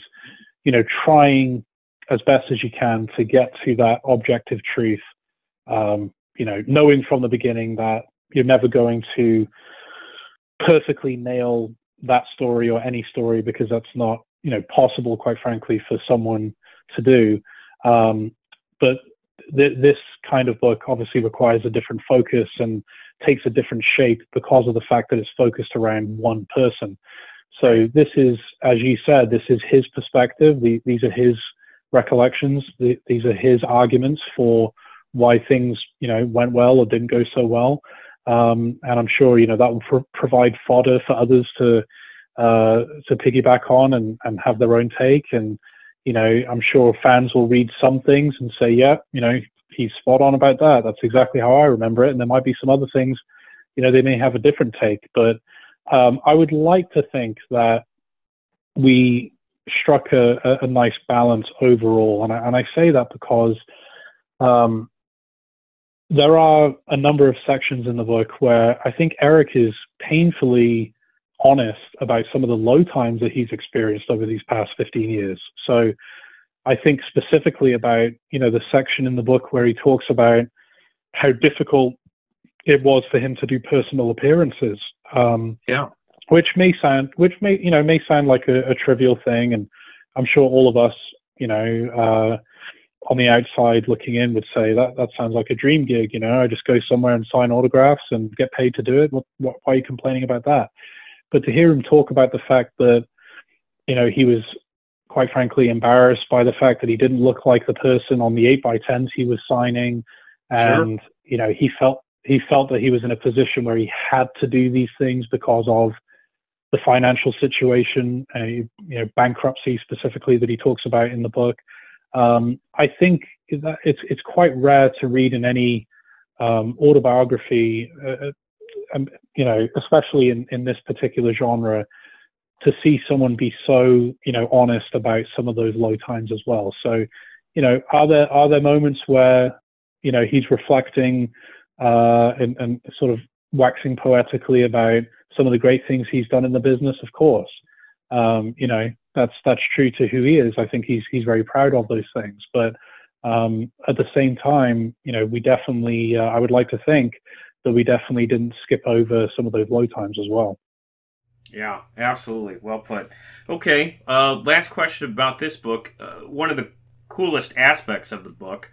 you know, trying as best as you can to get to that objective truth, um, you know, knowing from the beginning that you're never going to perfectly nail that story or any story, because that's not, you know, possible, quite frankly, for someone to do. Um, but th this kind of book obviously requires a different focus and takes a different shape because of the fact that it's focused around one person. So this is, as you said, this is his perspective. The, these are his recollections. The, these are his arguments for why things, you know, went well or didn't go so well. Um, and I'm sure, you know, that will pro provide fodder for others to uh, to piggyback on and, and have their own take. And, you know, I'm sure fans will read some things and say, yeah, you know, he's spot on about that. That's exactly how I remember it. And there might be some other things, you know, they may have a different take. But um, I would like to think that we struck a, a, a nice balance overall. And I, and I say that because um, there are a number of sections in the book where I think Eric is painfully honest about some of the low times that he's experienced over these past fifteen years. So I think specifically about, you know, the section in the book where he talks about how difficult it was for him to do personal appearances. Um, yeah. Which may sound, which may, you know, may sound like a, a trivial thing. And I'm sure all of us, you know, uh, on the outside looking in would say that that sounds like a dream gig. You know, I just go somewhere and sign autographs and get paid to do it. What, what, why are you complaining about that? But to hear him talk about the fact that, you know, he was quite frankly embarrassed by the fact that he didn't look like the person on the eight by tens he was signing. And, sure. you know, he felt, he felt that he was in a position where he had to do these things because of the financial situation, uh, you know, bankruptcy specifically that he talks about in the book. Um, I think that it's, it's quite rare to read in any um, autobiography, uh, um, you know, especially in, in this particular genre, to see someone be so, you know, honest about some of those low times as well. So, you know, are there, are there moments where, you know, he's reflecting Uh, and, and sort of waxing poetically about some of the great things he's done in the business? Of course, um, you know, that's that's true to who he is. I think he's he's very proud of those things. But um, at the same time, you know, we definitely, uh, I would like to think that we definitely didn't skip over some of those low times as well. Yeah, absolutely. Well put. Okay, uh, last question about this book. Uh, one of the coolest aspects of the book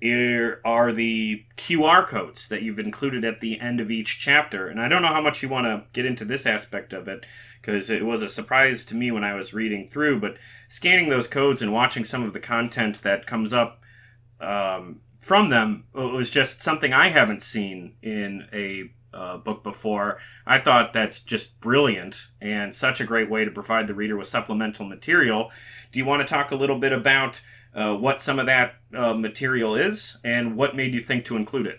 Here are the Q R codes that you've included at the end of each chapter. And I don't know how much you want to get into this aspect of it, because it was a surprise to me when I was reading through, but scanning those codes and watching some of the content that comes up um, from them was just something I haven't seen in a uh, book before. I thought that's just brilliant and such a great way to provide the reader with supplemental material. Do you want to talk a little bit about Uh, what some of that uh, material is, and what made you think to include it?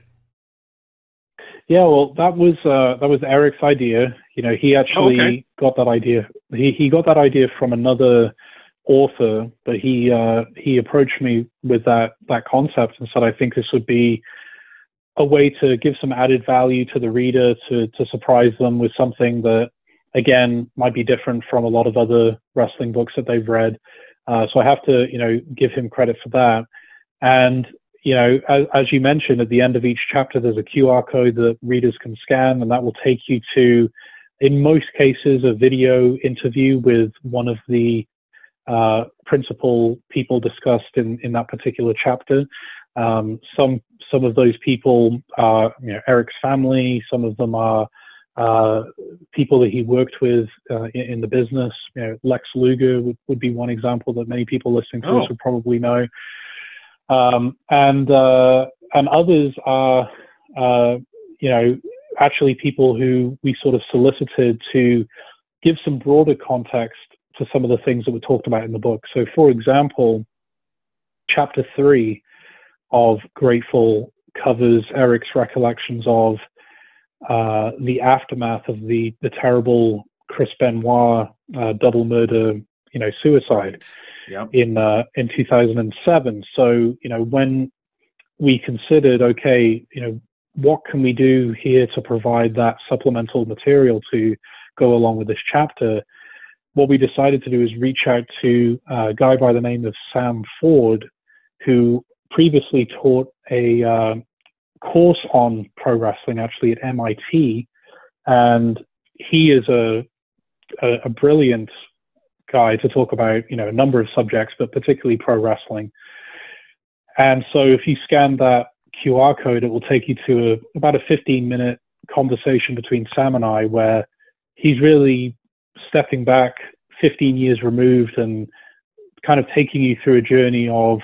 Yeah, well, that was uh, that was Eric's idea. You know, he actually oh, okay. got that idea. He he got that idea from another author, but he uh, he approached me with that that concept and said, I think this would be a way to give some added value to the reader, to to surprise them with something that, again, might be different from a lot of other wrestling books that they've read. Uh, so I have to, you know, give him credit for that. And, you know, as, as you mentioned, at the end of each chapter, there's a Q R code that readers can scan, and that will take you to, in most cases, a video interview with one of the uh, principal people discussed in, in that particular chapter. Um, some, some of those people are, you know, Eric's family. Some of them are Uh, people that he worked with uh, in, in the business. You know, Lex Luger would, would be one example that many people listening to oh. this would probably know. Um, and uh, and others are, uh, you know, actually people who we sort of solicited to give some broader context to some of the things that were talked about in the book. So, for example, chapter three of Grateful covers Eric's recollections of Uh, the aftermath of the, the terrible Chris Benoit uh, double murder, you know, suicide yep. in uh, in two thousand seven. So, you know, when we considered, okay, you know, what can we do here to provide that supplemental material to go along with this chapter? What we decided to do is reach out to a guy by the name of Sam Ford, who previously taught a uh, course on pro wrestling actually at M I T, and he is a, a a brilliant guy to talk about, you know, a number of subjects, but particularly pro wrestling. And so if you scan that Q R code, it will take you to a, about a fifteen minute conversation between Sam and I, where he's really stepping back fifteen years removed and kind of taking you through a journey of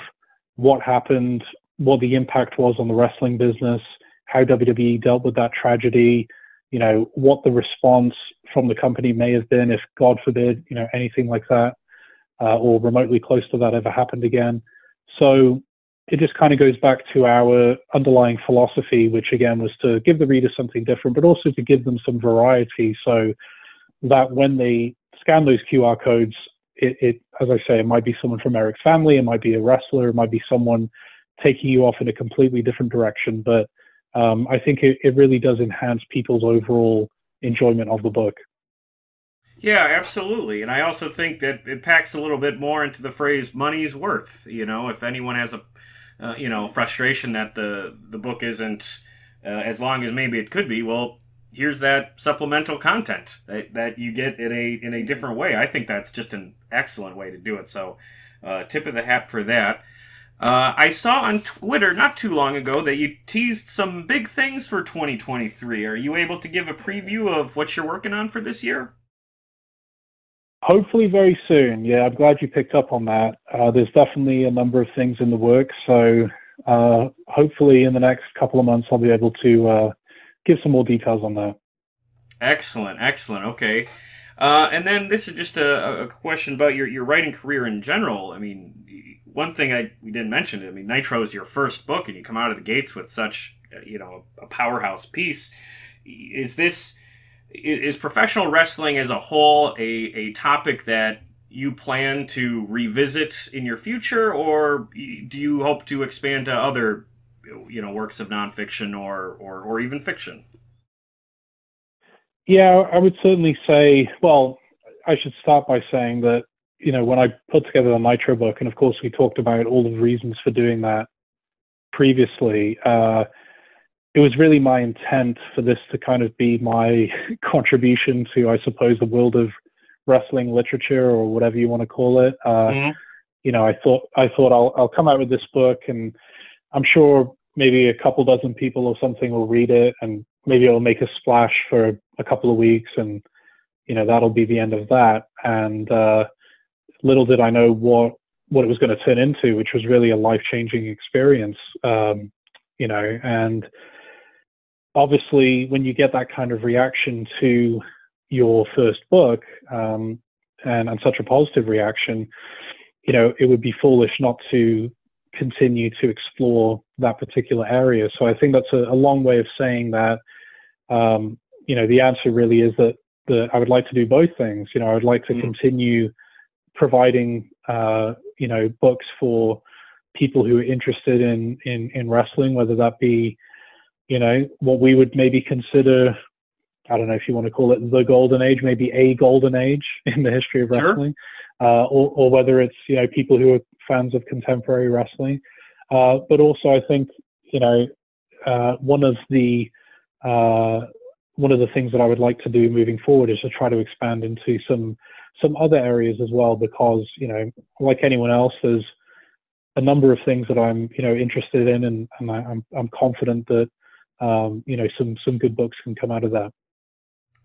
what happened, what the impact was on the wrestling business, how W W E dealt with that tragedy, you know, what the response from the company may have been if, God forbid, you know, anything like that uh, or remotely close to that ever happened again. So it just kind of goes back to our underlying philosophy, which again was to give the reader something different, but also to give them some variety so that when they scan those Q R codes, it, it as I say, it might be someone from Eric's family, it might be a wrestler, it might be someone taking you off in a completely different direction. But um, I think it, it really does enhance people's overall enjoyment of the book. Yeah, absolutely. And I also think that it packs a little bit more into the phrase money's worth. You know, if anyone has a, uh, you know, frustration that the, the book isn't uh, as long as maybe it could be, well, here's that supplemental content that, that you get in a, in a different way. I think that's just an excellent way to do it. So uh, tip of the hat for that. Uh, I saw on Twitter not too long ago that you teased some big things for twenty twenty-three. Are you able to give a preview of what you're working on for this year? Hopefully very soon. Yeah, I'm glad you picked up on that. Uh, there's definitely a number of things in the works. So uh, hopefully in the next couple of months, I'll be able to uh, give some more details on that. Excellent. Excellent. Okay. Uh, and then this is just a, a question about your, your writing career in general. I mean, one thing I we didn't mention, I mean, Nitro is your first book, and you come out of the gates with such, you know, a powerhouse piece. Is this, is professional wrestling as a whole a, a topic that you plan to revisit in your future, or do you hope to expand to other, you know, works of nonfiction or, or, or even fiction? Yeah, I would certainly say, well, I should start by saying that, you know, when I put together the Nitro book, and of course we talked about all the reasons for doing that previously, uh, it was really my intent for this to kind of be my contribution to, I suppose, the world of wrestling literature or whatever you want to call it. Uh, yeah. You know, I thought, I thought I'll, I'll come out with this book, and I'm sure maybe a couple dozen people or something will read it, and maybe it'll make a splash for a couple of weeks, and, you know, that'll be the end of that. And, uh, little did I know what, what it was going to turn into, which was really a life-changing experience, um, you know, and obviously when you get that kind of reaction to your first book, um, and, and such a positive reaction, you know, it would be foolish not to continue to explore that particular area. So I think that's a, a long way of saying that, um, you know, the answer really is that the, I would like to do both things. You know, I would like to mm. continue providing, uh, you know, books for people who are interested in, in, in wrestling, whether that be, you know, what we would maybe consider, I don't know if you want to call it the golden age, maybe a golden age in the history of wrestling, sure. uh, or, or whether it's, you know, people who are fans of contemporary wrestling. Uh, but also I think, you know, uh, one of the, uh, one of the things that I would like to do moving forward is to try to expand into some, some other areas as well, because, you know, like anyone else, there's a number of things that I'm, you know, interested in, and, and I, I'm, I'm confident that, um, you know, some, some good books can come out of that.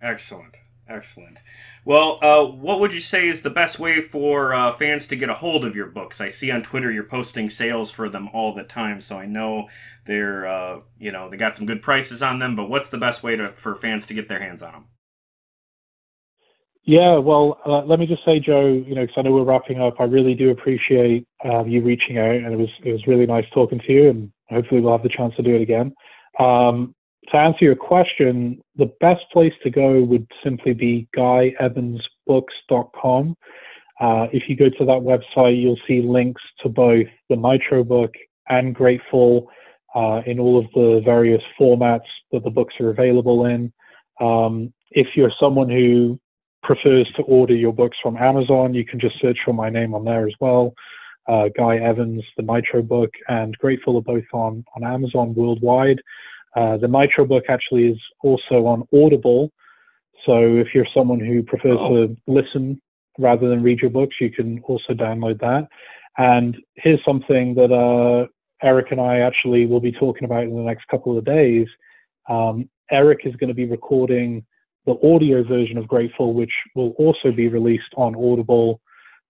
Excellent. Excellent. Well, uh, what would you say is the best way for uh, fans to get a hold of your books? I see on Twitter you're posting sales for them all the time, so I know they're, uh, you know, they got some good prices on them, but what's the best way to, for fans to get their hands on them? Yeah, well, uh, let me just say, Joe, you know, because I know we're wrapping up, I really do appreciate uh, you reaching out, and it was it was really nice talking to you, and hopefully we'll have the chance to do it again. Um, to answer your question, the best place to go would simply be Guy Evans Books dot com. Uh, if you go to that website, you'll see links to both the Nitro book and Grateful uh, in all of the various formats that the books are available in. Um, if you're someone who prefers to order your books from Amazon, you can just search for my name on there as well. Uh, Guy Evans, the Nitro book, and Grateful are both on, on Amazon worldwide. Uh, the Nitro book actually is also on Audible. So if you're someone who prefers oh. to listen rather than read your books, you can also download that. And here's something that uh, Eric and I actually will be talking about in the next couple of days. Um, Eric is going to be recording the audio version of Grateful, which will also be released on Audible,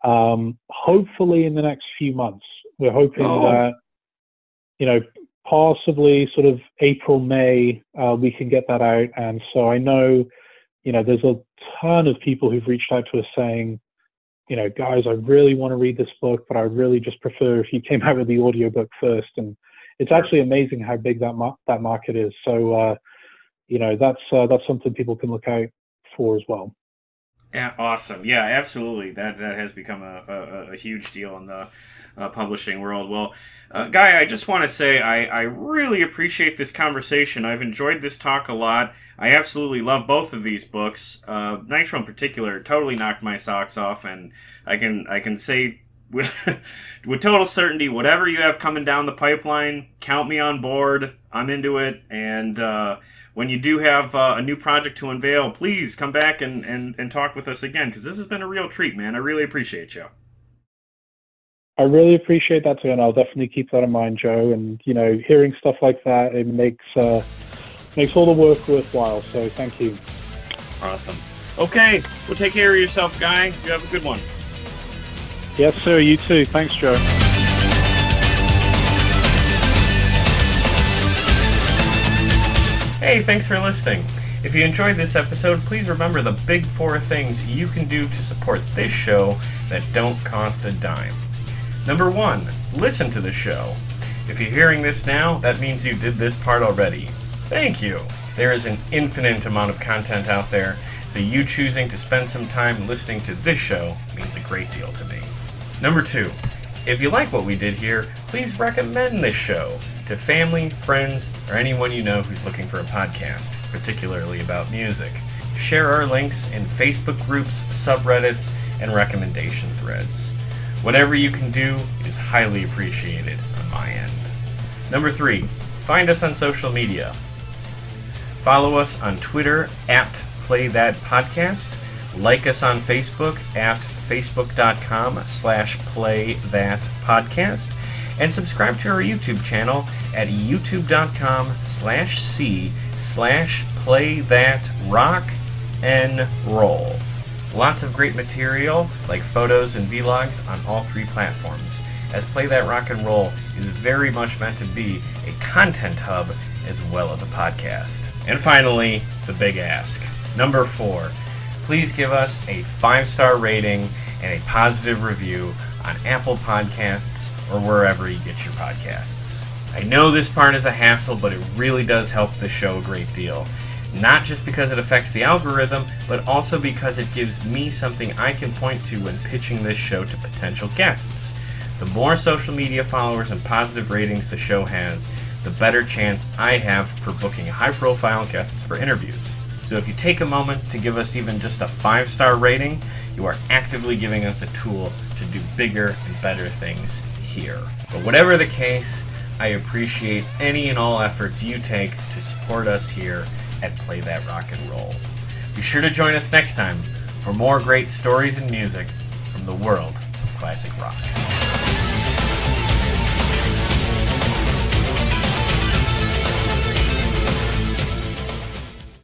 um, hopefully in the next few months. We're hoping oh. that, you know, possibly sort of April, May, uh, we can get that out. And so I know, you know, there's a ton of people who've reached out to us saying, you know, guys, I really want to read this book, but I really just prefer if you came out with the audiobook first. And it's actually amazing how big that mar that market is. So, uh, you know, that's, uh, that's something people can look out for as well. Awesome. Yeah, absolutely. That that has become a, a, a huge deal in the uh, publishing world. Well, uh, Guy, I just want to say I, I really appreciate this conversation. I've enjoyed this talk a lot. I absolutely love both of these books. Uh, Nitro in particular totally knocked my socks off, and I can I can say with, with total certainty, whatever you have coming down the pipeline, count me on board. I'm into it, and uh, when you do have uh, a new project to unveil, please come back and, and, and talk with us again, because this has been a real treat, man. I really appreciate you. I really appreciate that, too, and I'll definitely keep that in mind, Joe. And, you know, hearing stuff like that, it makes, uh, makes all the work worthwhile, so thank you. Awesome. Okay, well, take care of yourself, Guy. You have a good one. Yes, sir. You too. Thanks, Joe. Hey, thanks for listening. If you enjoyed this episode, please remember the big four things you can do to support this show that don't cost a dime. Number one, listen to the show. If you're hearing this now, that means you did this part already. Thank you. There is an infinite amount of content out there, so you choosing to spend some time listening to this show means a great deal to me. Number two, if you like what we did here, please recommend this show to family, friends, or anyone you know who's looking for a podcast, particularly about music. Share our links in Facebook groups, subreddits, and recommendation threads. Whatever you can do is highly appreciated on my end. Number three, find us on social media. Follow us on Twitter at Play That Podcast. Like us on Facebook at facebook.com slash Play That Podcast. And subscribe to our YouTube channel at youtube.com slash C slash Play That Rock n' Roll. Lots of great material like photos and vlogs on all three platforms, as Play That Rock n' Roll is very much meant to be a content hub as well as a podcast. And finally, the big ask. Number four, please give us a five-star rating and a positive review on Apple Podcasts or wherever you get your podcasts. I know this part is a hassle, but it really does help the show a great deal. Not just because it affects the algorithm, but also because it gives me something I can point to when pitching this show to potential guests. The more social media followers and positive ratings the show has, the better chance I have for booking high-profile guests for interviews. So if you take a moment to give us even just a five-star rating, you are actively giving us a tool to do bigger and better things here. But whatever the case, I appreciate any and all efforts you take to support us here at Play That Rock n' Roll. Be sure to join us next time for more great stories and music from the world of classic rock.